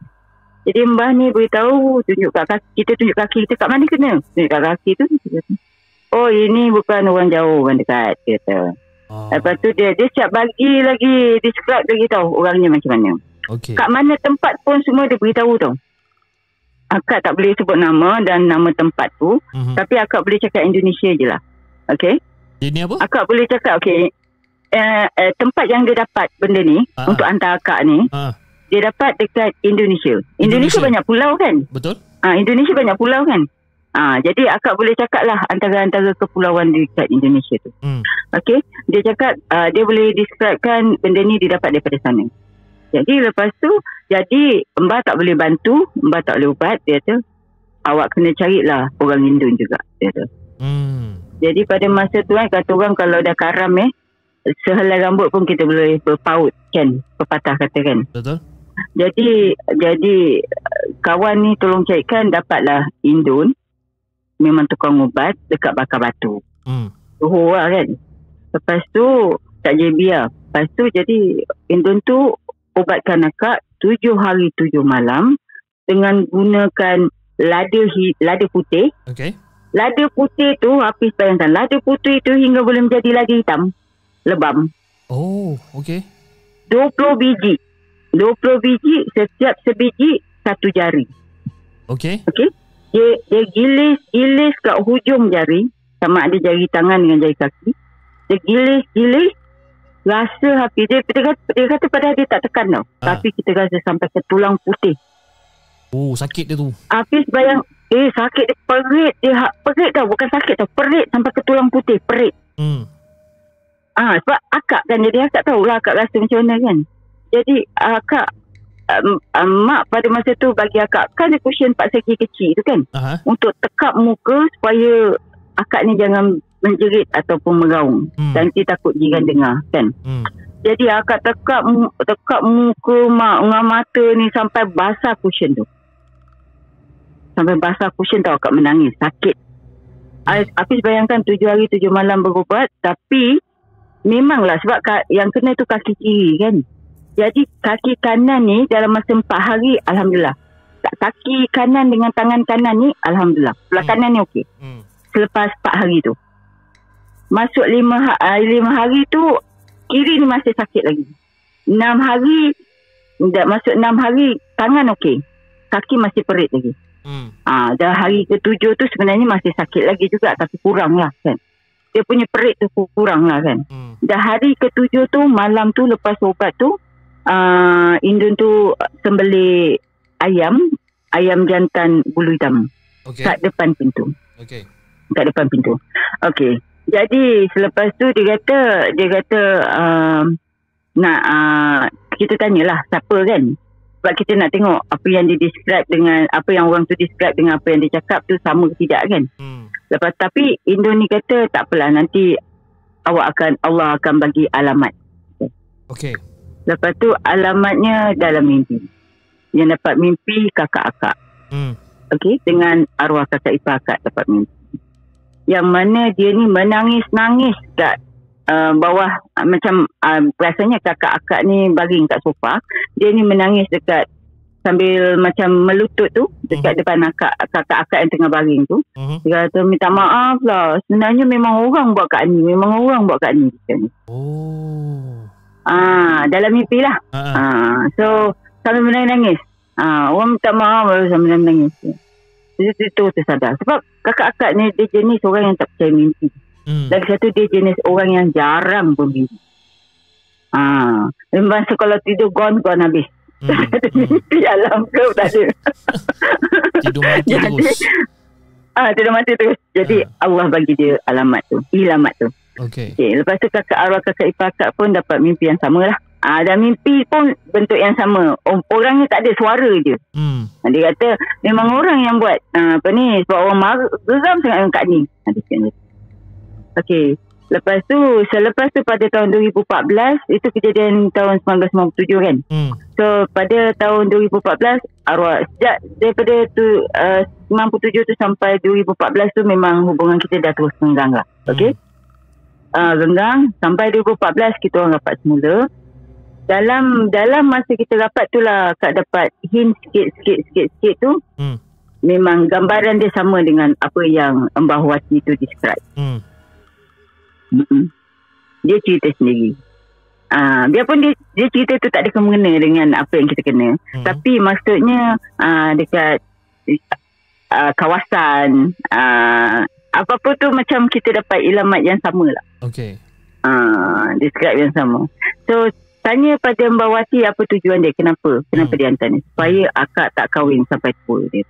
Jadi Mbah ni beritahu, tunjuk kaki kita kat mana kena. Tunjuk kat kaki tu, "Oh, ini bukan orang jauh, orang dekat," dia kata. Lepas tu dia siap bagi lagi, describe lagi tau orangnya macam mana. Okay. Kat mana tempat pun semua dia beritahu tau. Akak tak boleh sebut nama dan nama tempat tu. Tapi akak boleh cakap Indonesia je lah. Okey. Ini apa? Akak boleh cakap okey. Tempat yang dia dapat benda ni untuk hantar akak ni. Dia dapat dekat Indonesia. Banyak pulau kan? Betul. Indonesia banyak pulau kan? Jadi akak boleh cakap lah antara-antara kepulauan dekat Indonesia tu. Okey, dia cakap dia boleh describekan benda ni dia dapat daripada sana. Jadi lepas tu, jadi Mbah tak boleh bantu, Mbah tak boleh ubat, dia kata awak kena carilah orang Indon juga, dia kata. Jadi pada masa tu kan, kata orang kalau dah karam sehelai rambut pun kita boleh berpaut kan, pepatah kata kan. Betul. Jadi kawan ni tolong carikan, dapatlah Indon. Memang tukang ubat dekat Bakar Batu. Tuhur lah kan. Lepas tu tak JB lah. Lepas tu jadi Indon tu ubatkan akak 7 hari 7 malam dengan gunakan lada putih. Okey. Lada putih tu habis bayangkan. Lada putih tu hingga boleh menjadi lada hitam. Lebam. Oh, okey. 20 biji setiap sebiji 1 jari. Okey. Okey. Dia gilis kat hujung jari, sama ada jari tangan dengan jari kaki. Dia gilis, rasa hati dia kata padahal dia tak tekan tau. Tapi kita rasa sampai ke tulang putih. Oh, sakit dia tu. Habis bayang, sakit dia perit. Dia perit tau, bukan sakit tau. Perit sampai ke tulang putih, perit. Sebab akak kan, jadi akak tahu lah akak rasa macam mana kan. Jadi akak, mak pada masa tu bagi akak kan ada cushion 4 segi kecil tu kan, untuk tekap muka supaya akak ni jangan menjerit ataupun meraung, nanti takut jiran dengar kan. Jadi akak tekap muka mak dengan mata ni sampai basah cushion tu, sampai basah cushion tau. Akak menangis sakit. Habis bayangkan 7 hari 7 malam berubat, tapi memanglah sebab yang kena tu kaki kiri kan. Jadi kaki kanan ni dalam masa 4 hari, Alhamdulillah. Kaki kanan dengan tangan kanan ni, Alhamdulillah. Sebelah kanan ni okey. Selepas 4 hari tu. Masuk 5 hari tu, kiri ni masih sakit lagi. 6 hari, masuk 6 hari, tangan okey. Kaki masih perit lagi. Dah hari ke-7 tu sebenarnya masih sakit lagi juga, tapi kurang lah kan. Dia punya perit tu kurang lah kan. Dah hari ke-7 tu, malam tu lepas ubat tu, Indon tu sembelih ayam jantan bulu hitam, kat depan pintu. Okey. Jadi selepas tu dia kata kita tanyalah siapa kan, sebab kita nak tengok apa yang dia describe dengan apa yang orang tu describe dengan apa yang dia cakap tu sama ke tidak kan. Lepas tapi Indon ni kata tak apalah, nanti Allah akan bagi alamat. Okey. Lepas tu alamatnya dalam mimpi. Yang dapat mimpi kakak akak. Okey, dengan arwah kakak ipar akak dapat mimpi. Yang mana dia ni menangis-nangis kat bawah, macam biasanya kakak akak ni baring kat sofa. Dia ni menangis dekat sambil macam melutut tu dekat depan kakak-kakak yang tengah baring tu. Dia kata minta maaf lah, sebenarnya memang orang buat kat ni. Oh. Dalam mimpi lah. So sambil menangis. Orang minta maaf baru sambil menangis. Itu tersadar. Sebab kakak-kakak ni dia jenis orang yang tak percaya mimpi. Lagi satu dia jenis orang yang jarang bermimpi. Masa kalau tidur gone habis. Tak ada mimpi alam kau tak ada. Tidur mati terus. Tidur mati terus. Jadi Allah bagi dia alamat tu, ilamat tu. Okey. Lepas tu arwah kakak ipar akak pun dapat mimpi yang sama lah. Dan mimpi pun bentuk yang sama. Orangnya tak ada, suara je. Dia kata memang orang yang buat apa ni, sebab orang geram sangat dengan Kak ni. Okey. Selepas tu pada tahun 2014, itu kejadian tahun 1997 kan. So pada tahun 2014 arwah, sejak daripada tu 97 tu sampai 2014 tu memang hubungan kita dah terus renggang lah. Okey. Renggang sampai 2014 kita orang rapat semula. Dalam masa kita rapat tu lah Kak dapat hint sikit-sikit tu. Memang gambaran dia sama dengan apa yang Embah Wati tu describe. Dia cerita sendiri. Biarpun dia cerita tu tak ada kemengena dengan apa yang kita kena. Tapi maksudnya dekat kawasan apa-apa tu macam kita dapat ilamat yang sama lah. Okay. Describe yang sama. So tanya pada Embah Wati apa tujuan dia, kenapa dia hantar ni, supaya akak tak kahwin sampai tua dia.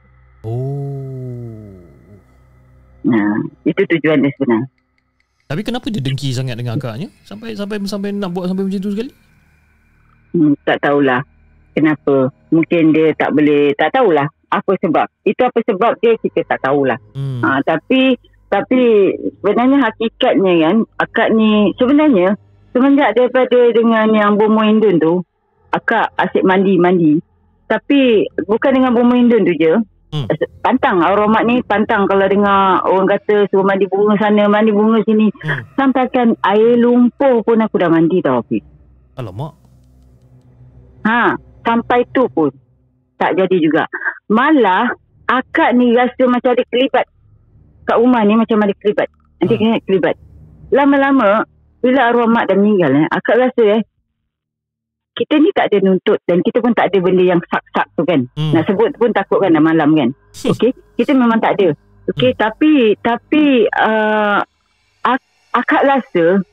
Oh. Nah, itu tujuan dia sebenarnya. Tapi kenapa dia dengki sangat dengan akaknya sampai nak buat sampai macam tu sekali? Tak tahulah kenapa. Mungkin dia tak boleh, tak tahulah apa sebab. Itu apa sebab dia kita tak tahulah. Tapi sebenarnya hakikatnya kan, akak ni sebenarnya semenjak daripada dengan yang bomoh Indun tu, akak asyik mandi. Tapi bukan dengan bomoh Indun tu je. Pantang Auromat ni pantang. Kalau dengar orang kata suruh mandi bunga sana, mandi bunga sini, sampaikan air lumpur pun aku dah mandi tau. Alamak. Sampai tu pun tak jadi juga. Malah akak ni rasa macam ada kelibat kat rumah ni, macam ada kelibat. Nanti kena kelibat. Lama-lama bila Auromat dah meninggal, akak rasa kita ni tak ada nuntut dan kita pun tak ada benda yang sak-sak tu kan. Nak sebut pun takut kan dah malam kan. Okey, kita memang tak ada. Okey, tapi akak rasa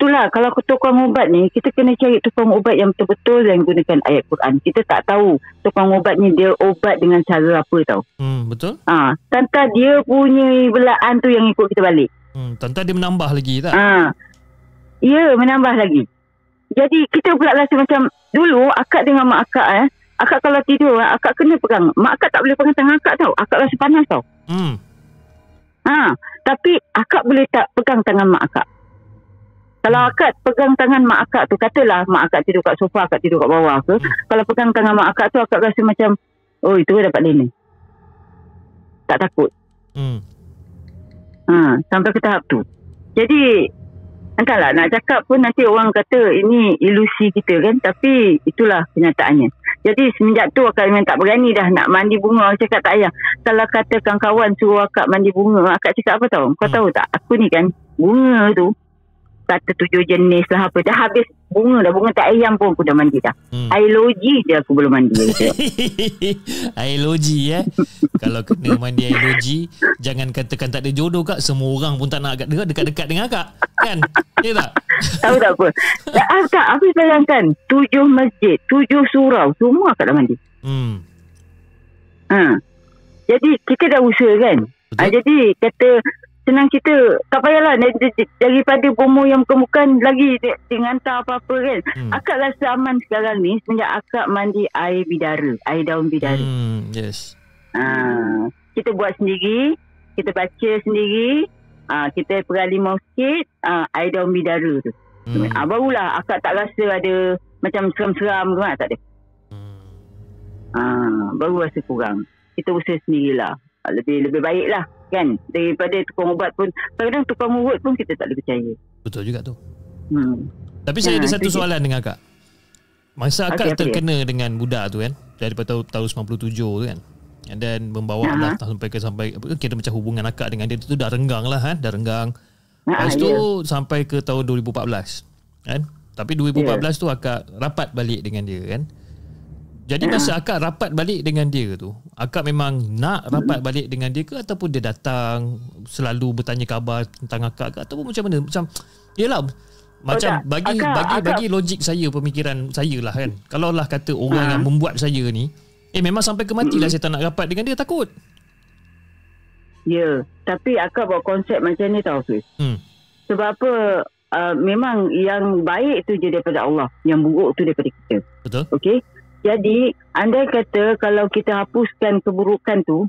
itulah kalau tukang ubat ni kita kena cari tukang ubat yang betul-betul dan gunakan ayat Quran. Kita tak tahu tukang ubat ni dia ubat dengan cara apa tau. Betul? Tanpa dia punya belaan tu yang ikut kita balik. Tanpa dia menambah lagi tak? Ya, menambah lagi. Jadi kita pula rasa macam dulu akak dengan mak akak, akak kalau tidur akak kena pegang. Mak akak tak boleh pegang tangan akak tau. Akak rasa panas tau. Tapi akak boleh tak pegang tangan mak akak. Kalau akak pegang tangan mak akak tu, katalah mak akak tidur kat sofa, akak tidur kat bawah ke. Kalau pegang tangan mak akak tu, akak rasa macam oh itu dapat lena. Tak takut. Sampai ke tahap tu. Jadi entahlah nak cakap pun nanti orang kata ini ilusi kita kan. Tapi itulah kenyataannya. Jadi semenjak tu akak memang tak berani dah nak mandi bunga. Aku cakap tak payah. Kalau katakan kawan suruh akak mandi bunga, akak cakap apa tau? Kau tahu tak, aku ni kan bunga tu kata 7 jenis lah apa. Dah habis bunga dah. Bunga tak ayam pun aku dah mandi dah. Air loji je aku belum mandi. Air loji Kalau kena mandi air loji, jangan katakan tak ada jodoh kak. Semua orang pun tak nak dekat-dekat dengan kak. Kan? Ya tak? Tahu tak apa. Tak, habis bayangkan 7 masjid, 7 surau, semua akak dah mandi. Jadi kita dah usaha kan. Jadi kata senang kita tak payahlah daripada bomoh yang bukan-bukan lagi dia hantar apa-apa kan. Akak rasa aman sekarang ni semenjak akak mandi air bidara, air daun bidara. Yes. Kita buat sendiri, kita baca sendiri. Kita peralimau sikit air daun bidara tu. Barulah akak tak rasa ada macam seram-seram kan, tak ada. Baru rasa kurang. Kita usaha sendirilah. Lebih baik lah kan, daripada tukang ubat pun. Kadang-kadang tukang ubat pun kita tak boleh percaya. Betul juga tu. Tapi saya ada satu soalan dengan akak. Masa akak terkena dengan budak tu kan, daripada tahun 97 tu kan, dan membawa lah sampai kira macam hubungan akak dengan dia tu dah renggang lah kan, dah renggang. Lepas tu sampai ke tahun 2014 kan. Tapi 2014 tu akak rapat balik dengan dia kan. Jadi masa akak rapat balik dengan dia tu, akak memang nak rapat balik dengan dia ke, ataupun dia datang selalu bertanya khabar tentang akak ke, ataupun macam mana? Macam yelah, macam bagi logik saya, pemikiran saya lah kan. Kalau lah kata orang yang membuat saya ni memang sampai ke mati lah saya tak nak rapat dengan dia, takut. Ya, tapi akak buat konsep macam ni tau Fiz. Sebab apa, memang yang baik tu je daripada Allah, yang buruk tu daripada kita. Betul. Okey. Jadi andai kata kalau kita hapuskan keburukan tu,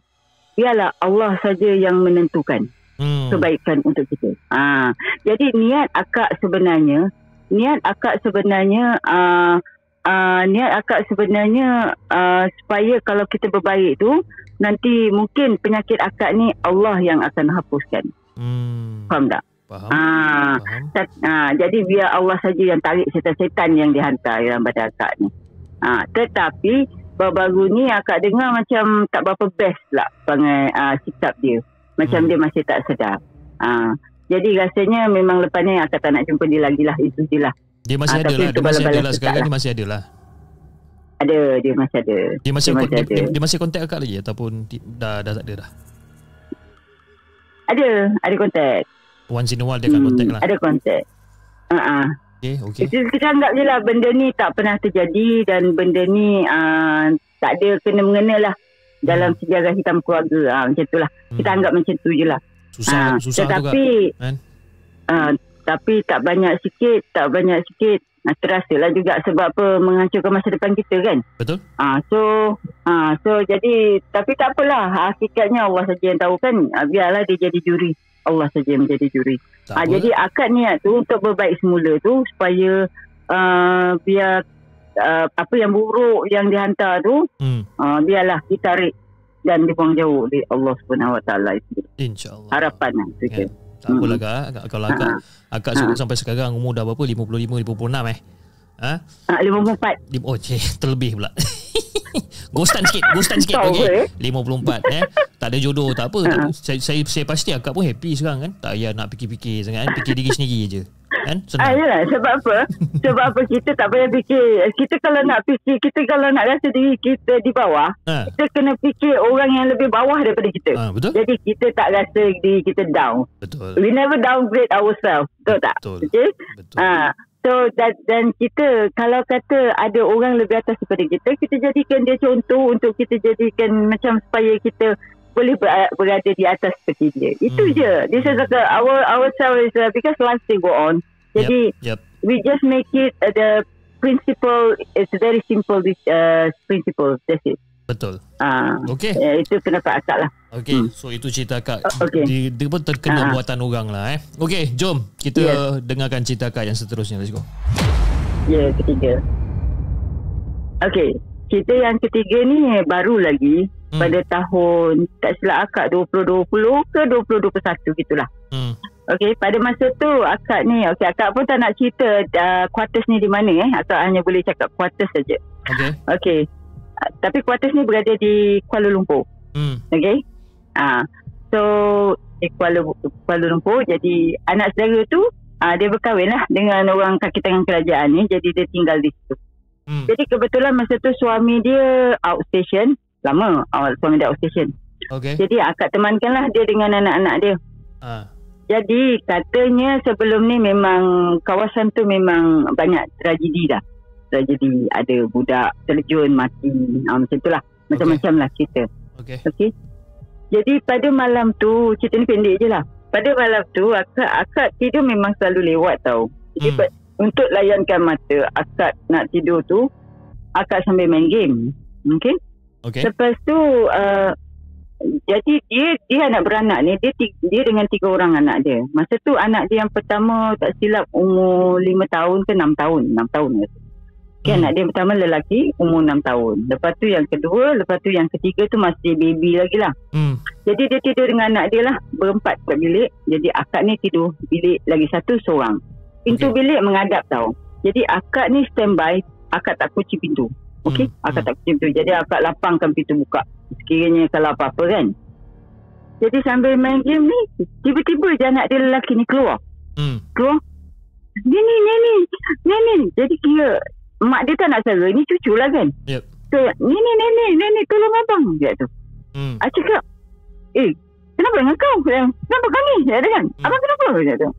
biarlah Allah saja yang menentukan kebaikan untuk kita. Jadi niat akak sebenarnya supaya kalau kita berbaik tu, nanti mungkin penyakit akak ni Allah yang akan hapuskan. Faham tak? Faham. Jadi biar Allah saja yang tarik setan-setan yang dihantar dalam badan akak ni. Tetapi baru-baru ni akak dengar macam tak berapa best lah pangai sikap dia. Macam dia masih tak sedar. Jadi rasanya memang lepas ni akak tak nak jumpa dia lagi lah. Itu je lah. Dia masih ada lah. Sekarang ni masih ada lah. Ada, dia masih ada. Dia masih kontak akak lagi ataupun dah tak ada dah? Ada kontak. Once in a while dia akan kontak lah. Ada kontak. Okay. Kita anggap je lah benda ni tak pernah terjadi dan benda ni tak ada kena-mengena lah dalam sejarah hitam keluarga. Macam tu lah. Kita anggap macam tu je lah. Susah tetapi, juga kan? Tapi tak banyak sikit terasalah juga sebab apa, menghancurkan masa depan kita kan. Betul. So jadi tapi tak apalah, hakikatnya Allah saja yang tahu kan. Biarlah dia jadi juri, Allah saja yang menjadi juri. Jadi akad niat tu untuk berbaik semula tu supaya biar apa yang buruk yang dihantar tu biarlah ditarik dan dibuang jauh oleh Allah SWT itu. InsyaAllah. Harapan itu je. Tak apalah Kak. Kalau Kak sebut sampai sekarang umur dah berapa? 55, 56 eh? 54. Oh cik, terlebih pula. Ghostan sikit okay. 54 Tak ada jodoh tak apa. Saya pasti akak pun happy sekarang kan. Tak payah nak fikir-fikir sangat. Fikir diri sendiri je kan. Yalah, sebab apa kita tak payah fikir. Kita kalau nak fikir, kita kalau nak rasa diri kita di bawah, kita kena fikir orang yang lebih bawah daripada kita. Betul? Jadi kita tak rasa diri kita down. Betul. We never downgrade ourselves. Betul tak? Betul. So dan kita kalau kata ada orang lebih atas daripada kita, kita jadikan dia contoh untuk kita jadikan macam supaya kita boleh berada di atas seperti dia. Itu je. This is like our self is because life still go on. Jadi we just make it the principle is very simple, this principle. That's it. Betul. Okey. Itu kenapa akak lah. Okey. So itu cerita Kak. Dia pun terkena buatan orang lah. Okey, jom kita dengarkan cerita Kak yang seterusnya. Let's go. Ketiga. Okey, cerita yang ketiga ni baru lagi pada tahun tak silap akak 2020 ke 2021 gitulah. Okey, pada masa tu akak ni, akak pun tak nak cerita quarters ni di mana Akak hanya boleh cakap quarters saja. Okey. Tapi kuartus ni berada di Kuala Lumpur. Okay. So di Kuala Lumpur. Jadi anak saudara tu dia berkahwin lah dengan orang kaki tangan kerajaan ni. Jadi dia tinggal di situ. Jadi kebetulan masa tu suami dia outstation. Lama suami dia outstation. Okay. Jadi akak temankan lah dia dengan anak-anak dia. Jadi katanya sebelum ni memang kawasan tu memang banyak tragedi dah. Jadi ada budak terjun mati, macam itulah, macam-macam lah cerita. Okay. Jadi pada malam tu, cerita ni pendek je lah. Pada malam tu akak tidur memang selalu lewat tau. Jadi untuk layankan mata, akak nak tidur tu akak sambil main game. Okay. Lepas tu jadi dia anak beranak ni, dia dengan 3 orang anak dia. Masa tu anak dia yang pertama tak silap umur 5 tahun ke 6 tahun kata. Anak dia pertama lelaki umur 6 tahun. Lepas tu yang kedua, lepas tu yang ketiga tu masih baby lagi lah. Jadi dia tidur dengan anak dia lah, berempat kat bilik. Jadi akak ni tidur bilik lagi satu seorang. Pintu bilik menghadap tau. Jadi akak ni standby, akak tak kunci pintu. Okey, akak tak kunci pintu. Jadi akak lapangkan pintu buka sekiranya kalau apa-apa kan. Jadi sambil main game ni, tiba-tiba je anak dia lelaki ni keluar. Keluar. Neni. Jadi kira mak dia tak nak cara, ni cucu lah kan. So nenek tolong abang dia tu. Aku cakap, kenapa dengan kau? Kenapa kami? Dia ada kan? Abang kenapa? Dia tu.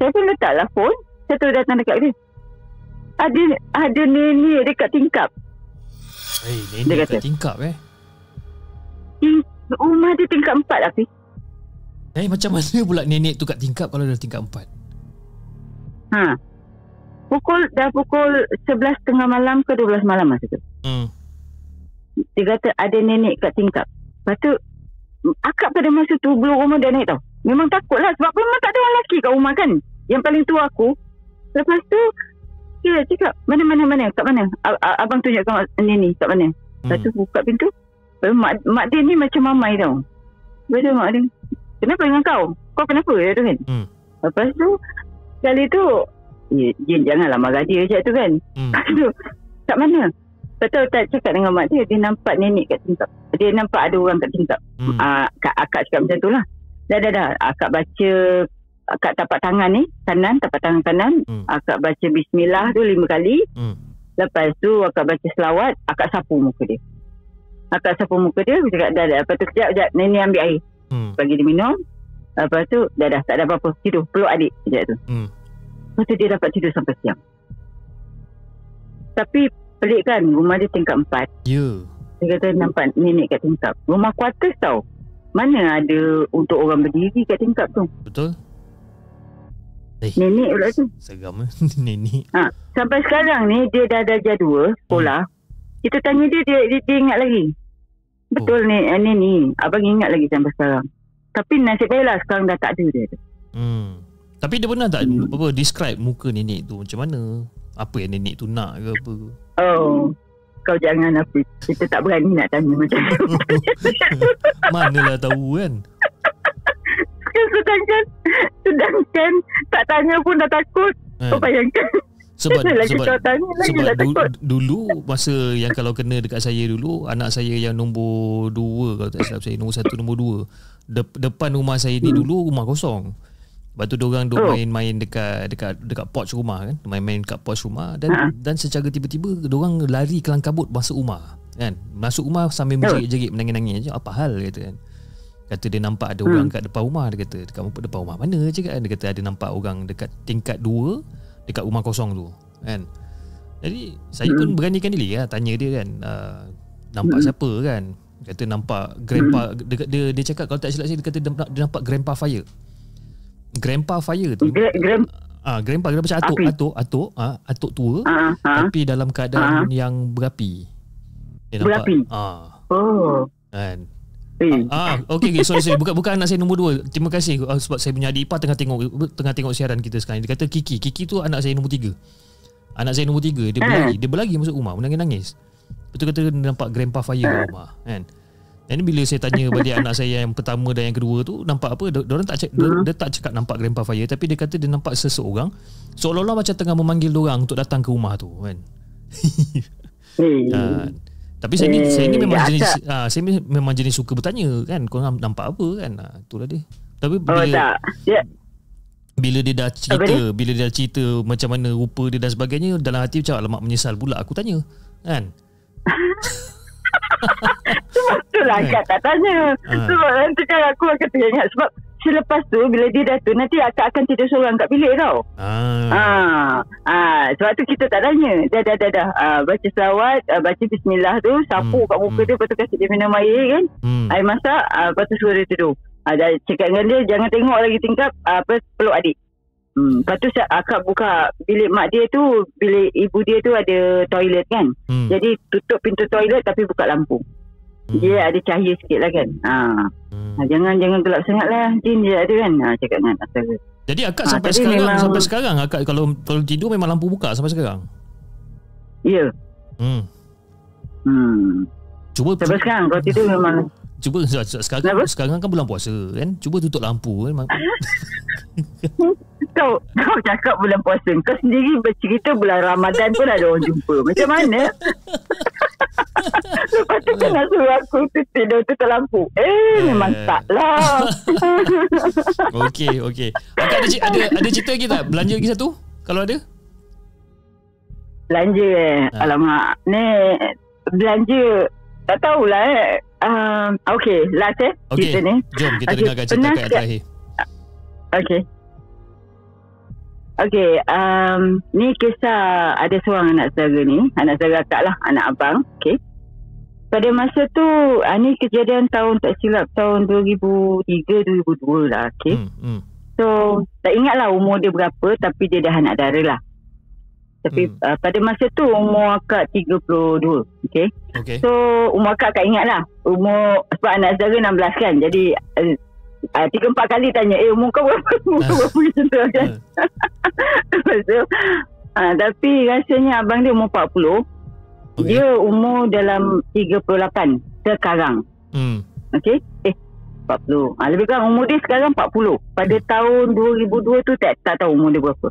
Saya pun letaklah phone. Saya terus datang dekat dia. Ada nenek dekat tingkap. Nenek dekat tingkap rumah dia tingkap 4 lah. Macam mana pula nenek tu kat tingkap kalau dah tingkap 4? Dah pukul 11.30 malam ke 12 malam masa tu. Dia kata ada nenek kat tingkap. Lepas tu akak pada masa tu belum rumah dia naik tau. Memang takut lah sebab memang tak ada orang lelaki kat rumah kan. Yang paling tua aku. Lepas tu dia cakap mana kat mana. Abang tunjukkan nenek kat mana. Lepas tu buka pintu. Mak dia ni macam mamai tau. Lepas tu mak dia, kenapa dengan kau? Kau kenapa? Dia tu kan. Lepas tu kali tu dia janganlah marah dia macam tu kan. Lepas tu kat mana? Lepas tu tak cakap dengan mak dia. Dia nampak nenek kat tingkap. Dia nampak ada orang kat tingkap. Akak cakap macam tu lah. Dah akak baca kat tapak tangan ni, kanan, tapak tangan kanan. Akak baca bismillah tu 5 kali. Lepas tu akak baca selawat. Akak sapu muka dia. Lepas tu kejap nenek ambil air bagi dia minum. Lepas tu dah tak ada apa-apa, tidur peluk adik sekejap tu. Lepas tu dia dapat tidur sampai siang. Tapi pelik kan, rumah dia tingkat 4. Dia kata nampak nenek kat tingkap. Rumah kuartus tau, mana ada untuk orang berdiri kat tingkap tu. Betul. Nenek pula tu segama nenek. Ha, sampai sekarang ni dia dah darjah 2 sekolah. Kita tanya dia, dia ingat lagi. Betul nenek. Abang ingat lagi sampai sekarang. Tapi nasib baiklah sekarang dah tak ada dia. Tapi dia pernah tak apa describe muka nenek tu macam mana? Apa yang nenek tu nak ke apa? Oh, kau jangan apa. Kita tak berani nak tanya macam tu. Manalah tahu kan. Sedangkan tak tanya pun dah takut. Kau bayangkan. Sebab dulu masa yang kalau kena dekat saya dulu, anak saya yang nombor 2, kalau tak silap saya nombor 1, nombor 2, depan rumah saya ni dulu rumah kosong. Lepas tu diorang main-main dekat porch rumah kan, main-main dekat porch rumah. Dan secara tiba-tiba diorang lari kelang kabut masuk rumah kan, masuk rumah sambil menjerit-jerit, menangis-nangis. Apa hal kata kan. Kata dia nampak ada orang kat depan rumah. Dia kata dekat depan rumah mana je kan. Dia kata ada nampak orang dekat tingkat 2 dekat rumah kosong tu kan. Jadi saya pun beranikan diri lah, tanya dia kan, nampak siapa kan. Kata nampak grandpa. Dia cakap kalau tak silap saya, dia kata dia nampak grandpa fire. Grandpa fire tu grandpa macam atuk tua, tapi dalam keadaan yang berapi. Dia nampak berapi. Kan. Okay. Sorry. Bukan anak saya nombor 2. Terima kasih sebab saya punya adik ipar tengah tengok siaran kita sekarang. Dia kata Kiki tu anak saya nombor 3. Anak saya nombor 3 dia berlari masuk rumah, menangis-nangis. Betul kata nampak grandpa fire kat rumah kan. Dan bila saya tanya balik anak saya yang pertama dan yang kedua tu nampak apa, dia tak cakap nampak grandpa fire, tapi dia kata dia nampak seseorang seolah-olah macam tengah memanggil orang untuk datang ke rumah tu kan. Tapi saya ni memang jenis suka bertanya kan, kau nampak apa kan. Itulah dia. Tapi bila dia dah cerita macam mana rupa dia dan sebagainya, dalam hati macam alamak, menyesal pula aku tanya kan. Itulah akak tak tanya. Sebab nanti kalau aku akan teringat, sebab selepas tu bila dia dah tu, nanti akak akan tidur seorang kat bilik tau. Sebab tu kita tak tanya. Dah. Baca selawat, baca bismillah tu, sapu kat muka dia, lepas tu kasi dia minum air kan. Air masak, lepas tu suruh dia tidur. Dah cakap dengan dia, jangan tengok lagi tingkap, peluk adik. Lepas tu akak buka bilik mak dia tu, bilik ibu dia tu ada toilet kan. Jadi tutup pintu toilet tapi buka lampu. Dia ada cahaya sikit lah kan. Jangan gelap sangat lah, jin dia ada kan. Cakap dengan akak. Jadi akak sampai sekarang akak kalau tidur memang lampu buka sampai sekarang? Ya. Sampai sekarang kalau tidur memang. Cuba sekarang kan bulan puasa kan, cuba tutup lampu kan. Kau cakap bulan puasa, kau sendiri bercerita bulan Ramadan pun ada orang jumpa. Macam mana? Lepas tu kau nak suruh aku tidur tutup lampu. Memang taklah. Okey. Akak ada cerita lagi tak? Belanja lagi satu kalau ada? Belanja alamak ni, belanja tak tahulah okey, last cerita ni. Jom kita dengarkan cerita Kak terakhir. Okey, ni kisah ada seorang anak saudara ni, anak saudara akak lah, anak abang. Okey. Pada masa tu, ni kejadian tahun tak silap tahun 2003-2002 lah, okey. So, tak ingatlah umur dia berapa, tapi dia dah anak dara lah. Tapi pada masa tu umur akak 32. Okay. So umur akak ingat lah. Umur, sebab anak saudara 16 kan. Jadi 3-4 kali tanya, umur kau berapa? Macam tu kan. So, tapi rasanya abang dia umur 40. Okay. Dia umur dalam 38 sekarang. Okay. 40. Lebih kurang umur dia sekarang 40. Pada tahun 2002 tu tak tahu umur dia berapa.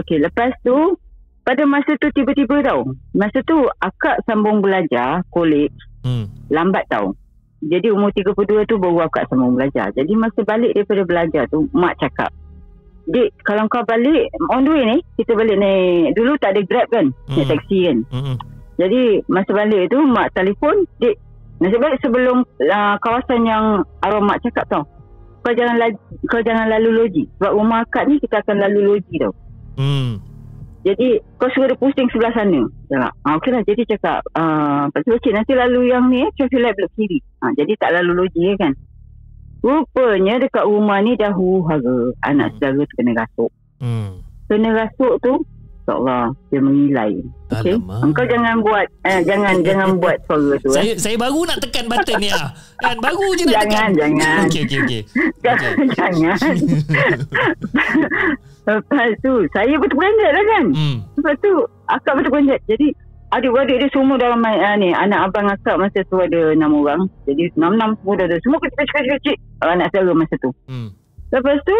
Okay, lepas tu pada masa tu tiba-tiba tau, masa tu akak sambung belajar college, lambat tau. Jadi umur 32 tu baru akak sambung belajar. Jadi masa balik daripada belajar tu, mak cakap, "Dik, kalau kau balik, on the way ni, kita balik naik, dulu tak ada Grab kan, naik taksi kan." Jadi masa balik tu, mak telefon, "Dik, nasib baik sebelum kawasan yang arwah mak cakap tau, kau jangan lalu loji. Sebab rumah akak ni kita akan lalu loji tau. Jadi kau suruh dia pusing sebelah sana. Okey lah, jadi cakap pakcik nanti lalu yang ni traffic light belok kiri. Jadi tak lalu loji kan. Rupanya dekat rumah ni dah huru-hara. Anak saudara tu kena rasuk. Kena rasuk tu Allah, dia mengilai. Okey. Engkau jangan buat jangan buat suara tu. Saya baru nak tekan button ni ah. Kan baru je nak tekan. Jangan. Okey. Jangan. Lepas tu saya berteranjat lah kan. Lepas tu akak berteranjat. Jadi adik-adik dia semua dalam ni, anak abang akak masa tu ada 6 orang. Jadi 6 semua dah ada. Semua kecil-kecil anak saudara masa tu. Lepas tu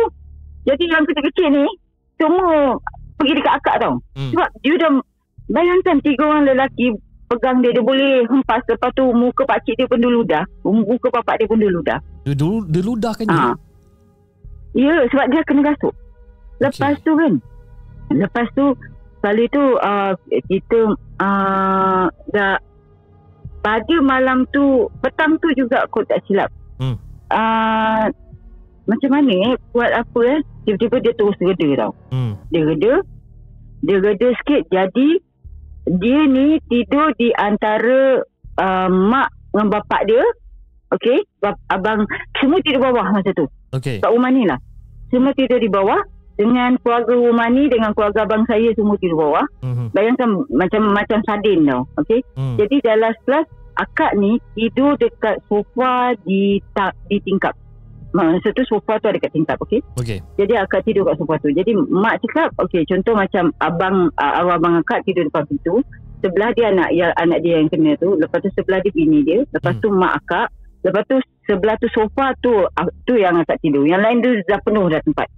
jadi yang kecil-kecil ni semua pergi dekat akak tau. Sebab dia dah bayangkan 3 orang lelaki pegang dia boleh hempas. Lepas tu muka pakcik dia pun dah ludah, muka papak dia pun dah ludah. Dia ludah kan dia? Ya, sebab dia kena rasuk. Lepas tu kan, lepas tu kali tu kita dah pada malam tu, petang tu juga aku tak silap. Macam mana buat apa tiba-tiba dia terus reda tau. Dia reda sikit. Jadi dia ni tidur di antara mak dengan bapak dia. Okey, abang semua tidur bawah masa tu. Kat rumah ni lah semua tidur di bawah. Dengan keluarga rumah ni, dengan keluarga abang saya semua tidur bawah. Bayangkan macam sardin tau. Okey. Jadi dalam kelas akak ni tidur dekat sofa di tingkap. Masa tu sofa tu ada kat tingkap. Okey. Jadi akak tidur kat sofa tu. Jadi mak cakap okey, contoh macam abang akak tidur depan pintu, sebelah dia anak dia yang kena tu, lepas tu sebelah dia bini dia, lepas tu mak akak, lepas tu sebelah tu sofa tu yang akak tidur. Yang lain tu dah penuh dah tempat.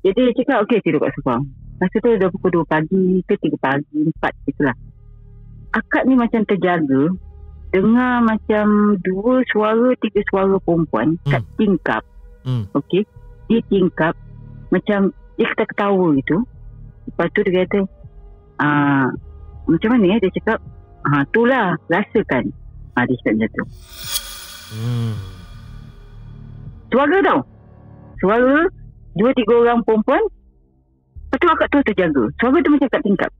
Jadi dia cakap okey tidur kat sofa. Masa tu dah pukul 2 pagi ke 3 pagi 4 gitulah. Akak ni macam terjaga. Dengar macam 2 suara 3 suara perempuan kat tingkap. Okey, di tingkap macam dia ketawa gitu. Lepas tu dia kata macam mana dia cakap, itulah rasakan. Dia cakap macam tu. Suara tau, suara 2-3 orang perempuan. Lepas tu akak tu terjaga, suara tu macam kat tingkap.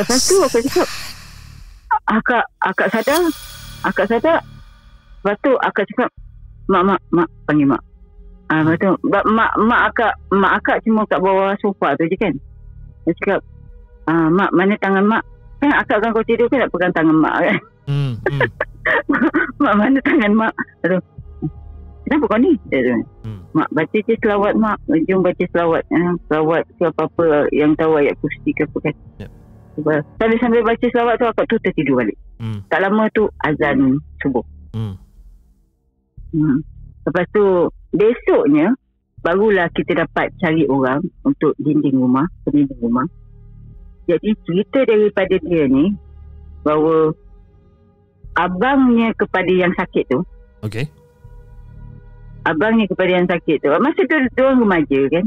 Lepas tu akak cakap, Akak sadar. Lepas tu akak cakap, Mak, panggil mak. Lepas tu mak akak cuma kat bawah sofa tu je kan. Dia cakap, mak, mana tangan mak? Kan akak kan kau tidur kan nak pegang tangan mak kan. Mak, mana tangan mak? Aduh, kenapa kau ni? Mak, baca je selawat mak. Jom baca selawat. Selawat ke apa-apa yang tahu ayat kursi ke apa kan. Sambil baca selawat tu akak tu tertidur balik. Tak lama tu azan subuh. Lepas tu besoknya barulah kita dapat cari orang untuk dinding rumah, pendinding rumah. Jadi cerita daripada dia ni bahawa abangnya kepada yang sakit tu, masa tu diorang remaja kan.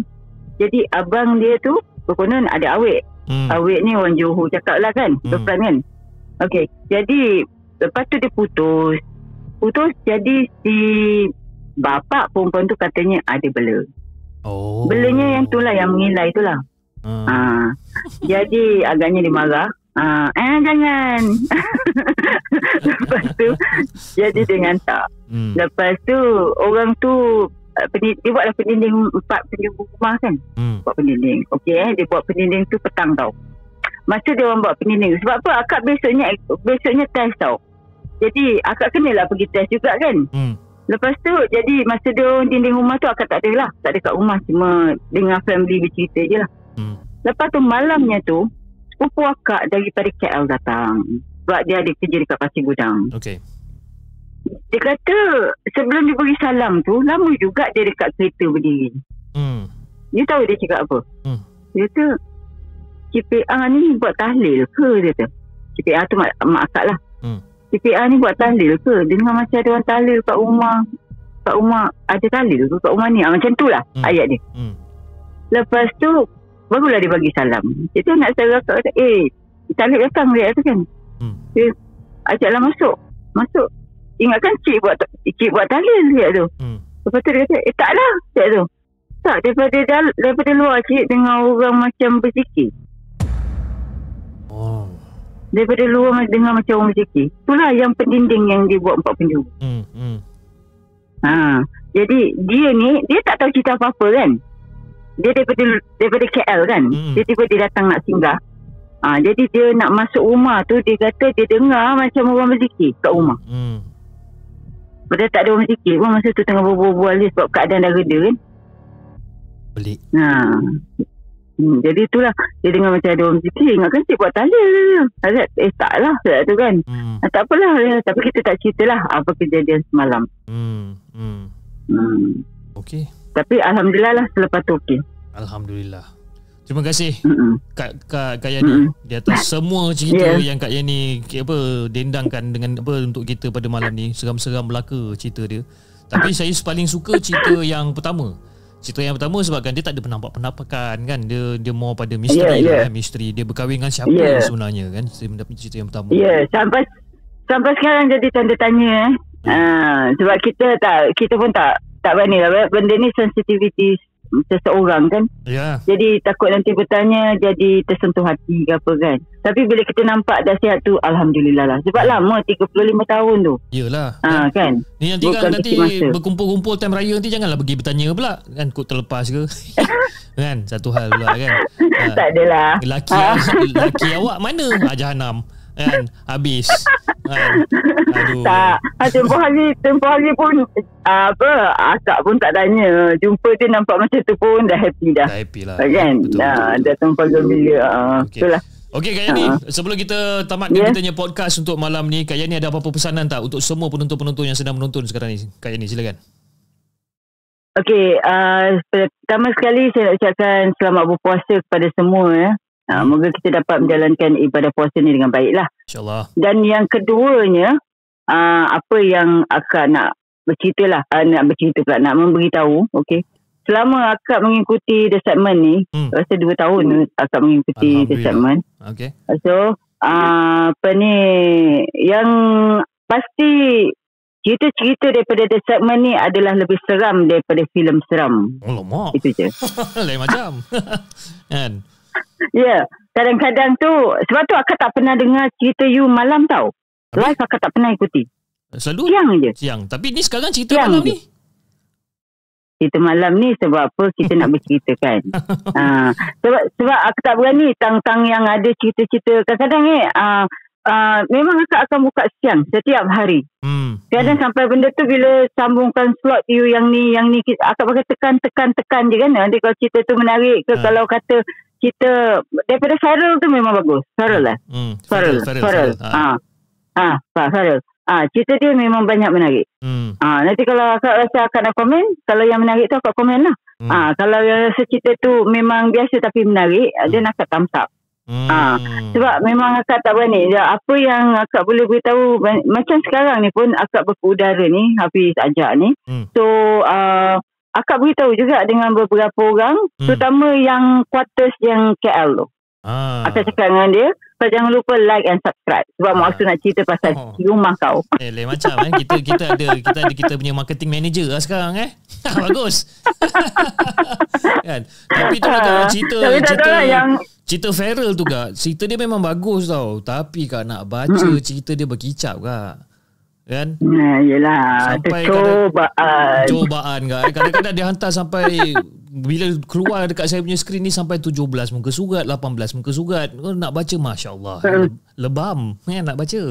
Jadi abang dia tu berkonon ada awet. Awet ni orang Johor cakap lah kan, depan kan. Okey, jadi lepas tu dia putus. Jadi si bapak perempuan tu katanya ada bela. Belanya yang tu lah, yang mengilai tu lah. Jadi agaknya dia marah. Jangan. Lepas tu jadi dia hantar. Lepas tu orang tu dia buatlah pendinding, 4 pendinding rumah kan. Buat pendinding. Okey, dia buat pendinding tu petang tau. Masa dia orang buat pendinding, sebab apa akak besoknya test tau. Jadi akak kenalah pergi test juga kan. Lepas tu jadi masa dia orang dinding rumah tu akak tak ada lah, tak ada kat rumah, cuma dengan family bercerita je lah. Lepas tu malamnya tu sepupu akak daripada KL datang, sebab dia ada kerja dekat Pasir Gudang. Dia kata sebelum dia beri salam tu, lama juga dia dekat kereta berdiri. Dia tahu dia cakap apa. Dia kata, KPA ni buat tahlil ke? Dia kata, KPA tu mak akak lah. KPA ni buat tahlil ke? Dengan macam ada orang tahlil kat rumah. Kat rumah ada tahlil ke kat rumah ni? Macam tu lah ayat dia. Lepas tu barulah dia bagi salam. Dia tu nak saudara akak kata, tahlil datang dia tu kan. Dia ajaklah masuk. Ingatkan cik buat tahlil dia tu. Lepas tu dia kata, tak lah, tak tu. Tak, daripada luar cik dengan orang macam berzikir. Oh. Daripada luar dengan macam orang berzikir. Itulah yang pendinding yang dia buat empat penjuru. Ha, jadi dia ni, dia tak tahu cerita apa-apa kan. Dia daripada KL kan. Dia tiba-tiba datang nak singgah. Ha, jadi dia nak masuk rumah tu, dia kata dia dengar macam orang berzikir kat rumah. Padahal tak ada orang berzikir pun masa tu, tengah berbual-bual dia sebab keadaan dah reda kan. Pelik. Jadi itulah, dia dengar macam ada orang berzikir, ingatkan cik buat tahlil. Taklah tu kan. Tak apalah, tapi kita tak ceritalah apa kejadian semalam. Okey. Tapi alhamdulillah lah selepas tu okey. Alhamdulillah. Terima kasih Kak Yani di atas semua cerita yang Kak Yani apa dendangkan dengan apa untuk kita pada malam ni. Seram-seram belaka cerita dia. Tapi saya paling suka cerita yang pertama. Cerita yang pertama sebabkan dia tak ada penampak-penampakan kan. Dia more pada misteri lah, misteri. Dia berkahwin dengan siapa sebenarnya kan. Saya mendapat cerita yang pertama. Sampai sekarang jadi tanda tanya sebab kita pun tak berani lah. Benda ni sensitivity seseorang kan. Jadi takut nanti bertanya jadi tersentuh hati ke apa kan. Tapi bila kita nampak dah sihat tu, alhamdulillah lah. Sebab lama 35 tahun tu. Yalah. Kan. Ni nanti kan nanti berkumpul-kumpul time raya nanti janganlah pergi bertanya pula kan, kut terlepas ke. Kan satu hal pula kan. Tak adalah. Laki awak mana? Jahanam. Kan habis. Aduh. Tak. Tempoh hari pun akak pun tak tanya. Jumpa dia nampak macam tu pun dah happy dah. Dah happy lah. Kan? Dah tempoh gembira. Itulah. Okey Kak Yani, sebelum kita tamatkan kita punya podcast untuk malam ni, Kak Yani ada apa-apa pesanan tak untuk semua penonton-penonton yang sedang menonton sekarang ni? Kak Yani silakan. Okey, pertama sekali saya nak ucapkan selamat berpuasa kepada semua ya. Moga kita dapat menjalankan ibadah puasa ni dengan baiklah. InsyaAllah. Dan yang keduanya, apa yang akak nak nak memberitahu. Okey. Selama akak mengikuti The Segment ni, rasa 2 tahun akak mengikuti The Segment. Okey. So, apa ni, yang pasti cerita-cerita daripada The Segment ni adalah lebih seram daripada filem seram. Alamak. Itu je. Lain macam. Kan? Ya, kadang-kadang tu sebab tu akak tak pernah dengar cerita you malam tau. Live akak tak pernah ikuti. Selalu siang. Tapi ni sekarang cerita siang malam je. Ni cerita malam ni sebab apa kita nak berceritakan. Sebab aku tak berani tang-tang yang ada cerita-cerita. Kadang-kadang memang akak akan buka siang setiap hari. Kadang sampai benda tu bila sambungkan slot you yang ni akak pakai tekan-tekan je kan. Nanti kalau cerita tu menarik ke kalau kata kita daripada Farrell tu memang bagus. Farrell lah. Farrell. Cerita dia memang banyak menarik. Nanti kalau akak rasa akak nak komen, kalau yang menarik tu akak komen lah. Kalau yang rasa cerita tu memang biasa tapi menarik, dia nak akak thumbs up. Sebab memang akak tak berani. Apa yang akak boleh beritahu, macam sekarang ni pun akak berudara ni, Hafiz ajak ni. So, akak beritahu juga dengan beberapa orang, terutama yang quarters yang KL tu. Akak cakap dengan dia, so jangan lupa like and subscribe. Sebab mak aku nak cerita pasal rumah kau. Lain macam kan. Kita ada kita punya marketing manager lah sekarang Bagus. Kan? Tapi tu nak cerita Farrell tu Kak, cerita dia memang bagus tau. Tapi Kak nak baca cerita dia berkicap Kak. Kan? Yelah. Sampai cobaan kan. Kadang-kadang dia hantar sampai bila keluar dekat saya punya skrin ni sampai 17 muka surat, 18 muka surat. Nak baca, Masya Allah. Lebam kan nak baca.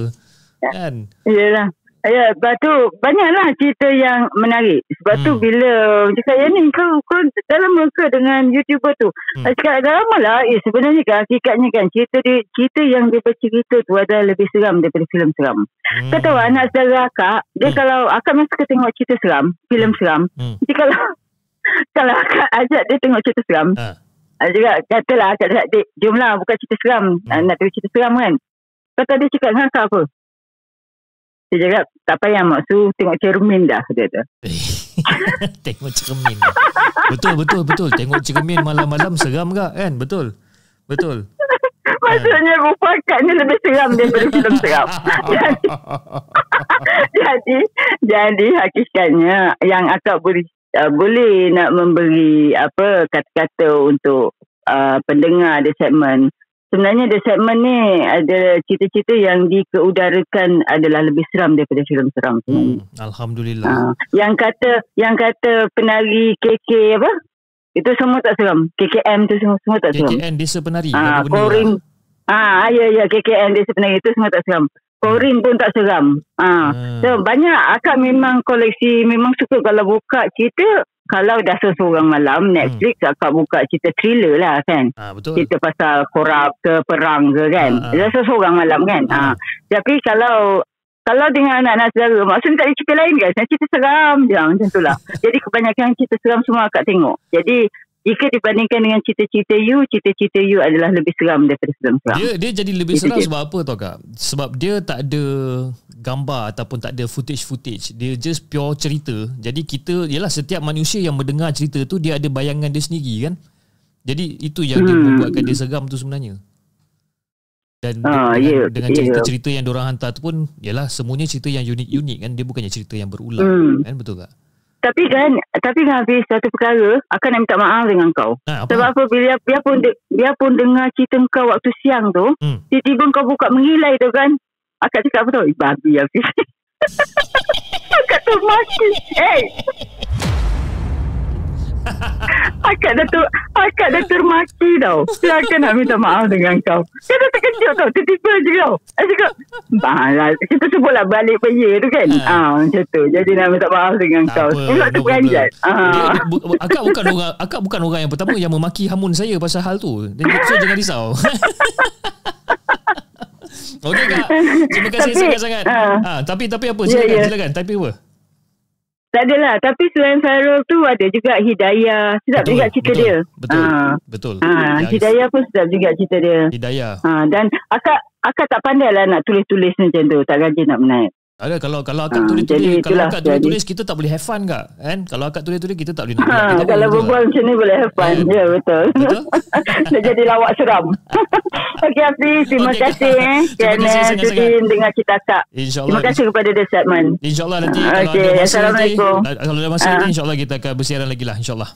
Kan? Yelah. Ya, lepas tu banyaklah cerita yang menarik. Sebab tu bila cakap yang ni kau dalam muka dengan YouTuber tu. Cakap dalam lah sebenarnya hakikatnya kan cerita yang dia bercerita tu adalah lebih seram daripada filem seram. Kau tahu anak saudara akak, dia kalau akak mesti tengok cerita seram, filem seram. Jadi kalau akak ajak dia tengok cerita seram. Juga katalah akak dik, jomlah bukan cerita seram, nak tengok cerita seram kan. Kata dia cakap dengan akak apa? Dia cakap, tak payah maksud tengok cermin dah, dia kata. Tengok cermin. Betul. Tengok cermin malam-malam seram ke kan? Betul. Maksudnya rupa akak ni lebih seram daripada filem seram. Jadi hakikatnya yang akak boleh nak memberi apa kata-kata untuk pendengar The Segment. Sebenarnya The Segment ni ada cerita-cerita yang dikeudarakan adalah lebih seram daripada filem seram. Alhamdulillah. Yang kata penari KK apa? Itu semua tak seram. KKM tu semua tak seram. KKM Desa Penari. Korin. Ya KKM Desa Penari itu semua tak seram. Korin pun tak seram. So banyak akak memang koleksi, memang suka kalau buka cerita. Kalau dah seorang malam Netflix akak buka cerita thriller lah kan. Betul. Cerita pasal korab ke perang ke kan. Dah seorang malam kan. Tapi kalau dengan anak-anak saudara, maksudnya tak ada cerita lain kan. Cerita seram je macam tu lah. Jadi kebanyakan cerita seram semua akak tengok. Jadi jika dibandingkan dengan cerita-cerita you adalah lebih seram daripada filem seram. Dia jadi lebih seram sebab apa tau kak? Sebab dia tak ada gambar ataupun tak ada footage. Dia just pure cerita. Jadi kita, yalah setiap manusia yang mendengar cerita tu dia ada bayangan dia sendiri kan? Jadi itu yang dia membuatkan dia seram tu sebenarnya. Dan dengan cerita-cerita yang diorang hantar tu pun, yalah semuanya cerita yang unik-unik kan? Dia bukannya cerita yang berulang kan? Betul kak? Tapi kan habis satu perkara, akan nak minta maaf dengan kau. Sebab apa bila biarpun dengar cerita kau waktu siang tu, tiba-tiba kau buka mengilai tu kan. Akak cakap apa tau? Babi habis. Akak termaki. Hey. Akak dah termaki tau. Saya akan nak minta maaf dengan kau. Dia dah terkejut tau. Tiba-tiba je kau. Saya cakap, kita sebutlah balik payah tu kan. Macam tu. Jadi nak minta maaf dengan kau. Sebab tu beranjat. Akak bukan orang yang pertama yang memaki hamun saya pasal hal tu. So jangan risau. Okey kak. Terima kasih sangat-sangat. Tapi apa? Silakan. Tapi apa? Tak adalah. Tapi selain viral tu ada juga Hidayah. Sedap betul, juga cerita betul, dia. Betul. Hidayah pun sedap juga cerita dia. Hidayah. Dan akak tak pandailah nak tulis-tulis macam tu. Tak rajin nak menaik. Ada kalau akak tulis-tulis, kita tak boleh have fun kak kan? Kalau akak tulis-tulis kita tak boleh nak. Kalau berbual macam ni boleh have fun. Ya betul. Nak jadi lawak seram. Okey Hafiz, terima kasih Judin dengan kita kak. Terima kasih kepada The Segment. InsyaAllah nanti kalau ada masa nanti insyaAllah kita akan bersiaran lagi lah insyaAllah.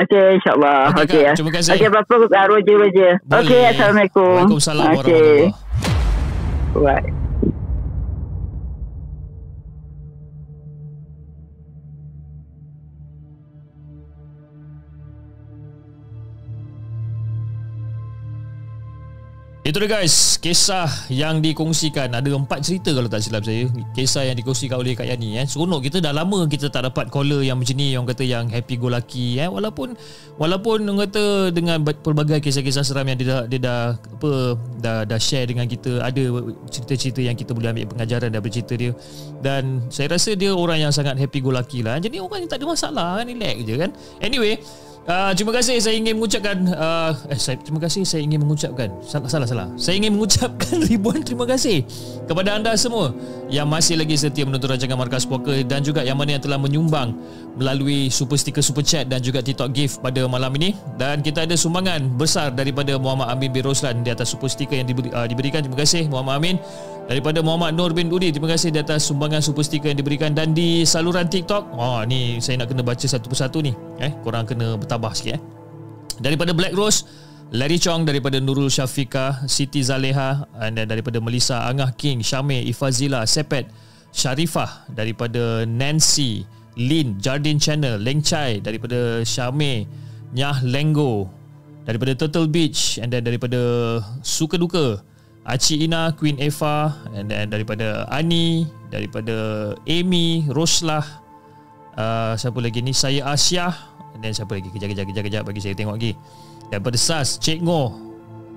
Okey insyaAllah. Okey. Terima kasih. Okey Bapak Roger. Okey Assalamualaikum. Waalaikumsalam warahmatullahi wabarakatuh. Bye. Itu dia guys, kisah yang dikongsikan. Ada 4 cerita kalau tak silap saya. Kisah yang dikongsikan oleh Kak Yani. Seronok, kita dah lama kita tak dapat caller yang macam ni. Yang kata yang happy go lucky. Walaupun orang kata dengan pelbagai kisah-kisah seram yang dia dah share dengan kita. Ada cerita-cerita yang kita boleh ambil pengajaran daripada cerita dia. Dan saya rasa dia orang yang sangat happy go lucky lah. Jadi orang yang tak ada masalah kan, relax je kan. Anyway, saya ingin mengucapkan ribuan terima kasih kepada anda semua yang masih lagi setia menonton rancangan Markas Puaka dan juga yang mana yang telah menyumbang melalui super sticker, super chat dan juga TikTok gift pada malam ini. Dan kita ada sumbangan besar daripada Muhammad Amin bin Roslan di atas super sticker yang diberikan. Terima kasih Muhammad Amin. Daripada Muhammad Nur bin Udi, terima kasih di atas sumbangan super sticker yang diberikan. Dan di saluran TikTok, ni saya nak kena baca satu persatu ni. Korang kena bertabah sikit. Daripada Black Rose, Larry Chong, daripada Nurul Syafiqah, Siti Zaleha, dan daripada Melissa, Angah King, Syamir, Ifazila, Sepet, Sharifah, daripada Nancy, Lin, Jardin Channel, Leng Chai, daripada Syamir, Nyah Lenggo, daripada Turtle Beach, and then daripada Suka Duka, Aci Ina, Queen Eva, and then daripada Ani, daripada Amy, Roslah, siapa lagi ni? Saya Asyah, dan siapa lagi? Kejap bagi saya tengok lagi. Daripada Sas, Cik Ngo,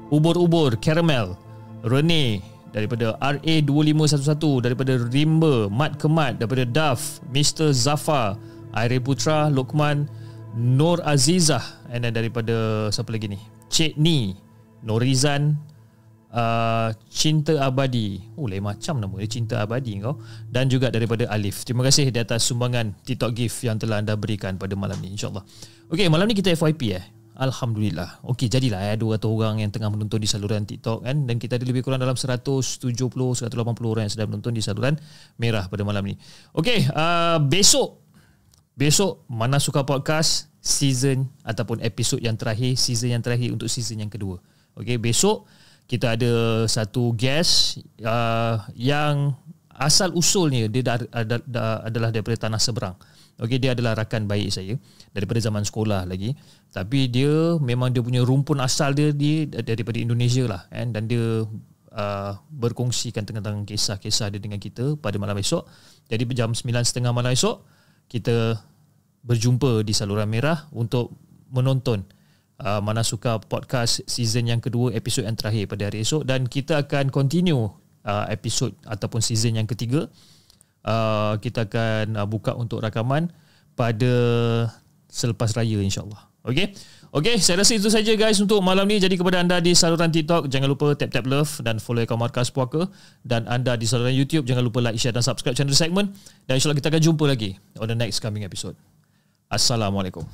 Ubur-Ubur, Caramel, Rene, daripada RA2511, daripada Rimba, Mat Kemat, daripada Daf, Mr. Zafar, Aire Putra, Lokman, Nur Azizah, and then daripada siapa lagi ni? Cik Ni, Norizan, Cinta Abadi. Lain macam nama dia, Cinta Abadi kau. Dan juga daripada Alif. Terima kasih di atas sumbangan TikTok gift yang telah anda berikan pada malam ni, insyaAllah. Okey, malam ni kita FYP Alhamdulillah. Okey, jadilah 200 orang yang tengah menonton di saluran TikTok kan, dan kita ada lebih kurang dalam 170-180 orang yang sedang menonton di saluran merah pada malam ni. Okey, besok Mana Suka Podcast season ataupun episod yang terakhir, season yang terakhir untuk season yang kedua. Okey, besok kita ada satu guest yang asal usulnya dia adalah daripada tanah seberang. Okey, dia adalah rakan baik saya daripada zaman sekolah lagi. Tapi dia memang dia punya rumpun asal dia daripada Indonesia lah kan? Dan dia berkongsikan tentang kisah-kisah dia dengan kita pada malam esok. Jadi jam 9.30 malam esok kita berjumpa di saluran merah untuk menonton Mana Suka Podcast season yang kedua, episod yang terakhir pada hari esok. Dan kita akan continue episod ataupun season yang ketiga. Kita akan buka untuk rakaman pada selepas raya, insyaAllah. Okay, saya rasa itu saja guys untuk malam ni. Jadi kepada anda di saluran TikTok, jangan lupa tap love dan follow akaun Markas Puaka. Dan anda di saluran YouTube, jangan lupa like, share dan subscribe channel The Segment. Dan insyaAllah kita akan jumpa lagi on the next coming episode. Assalamualaikum.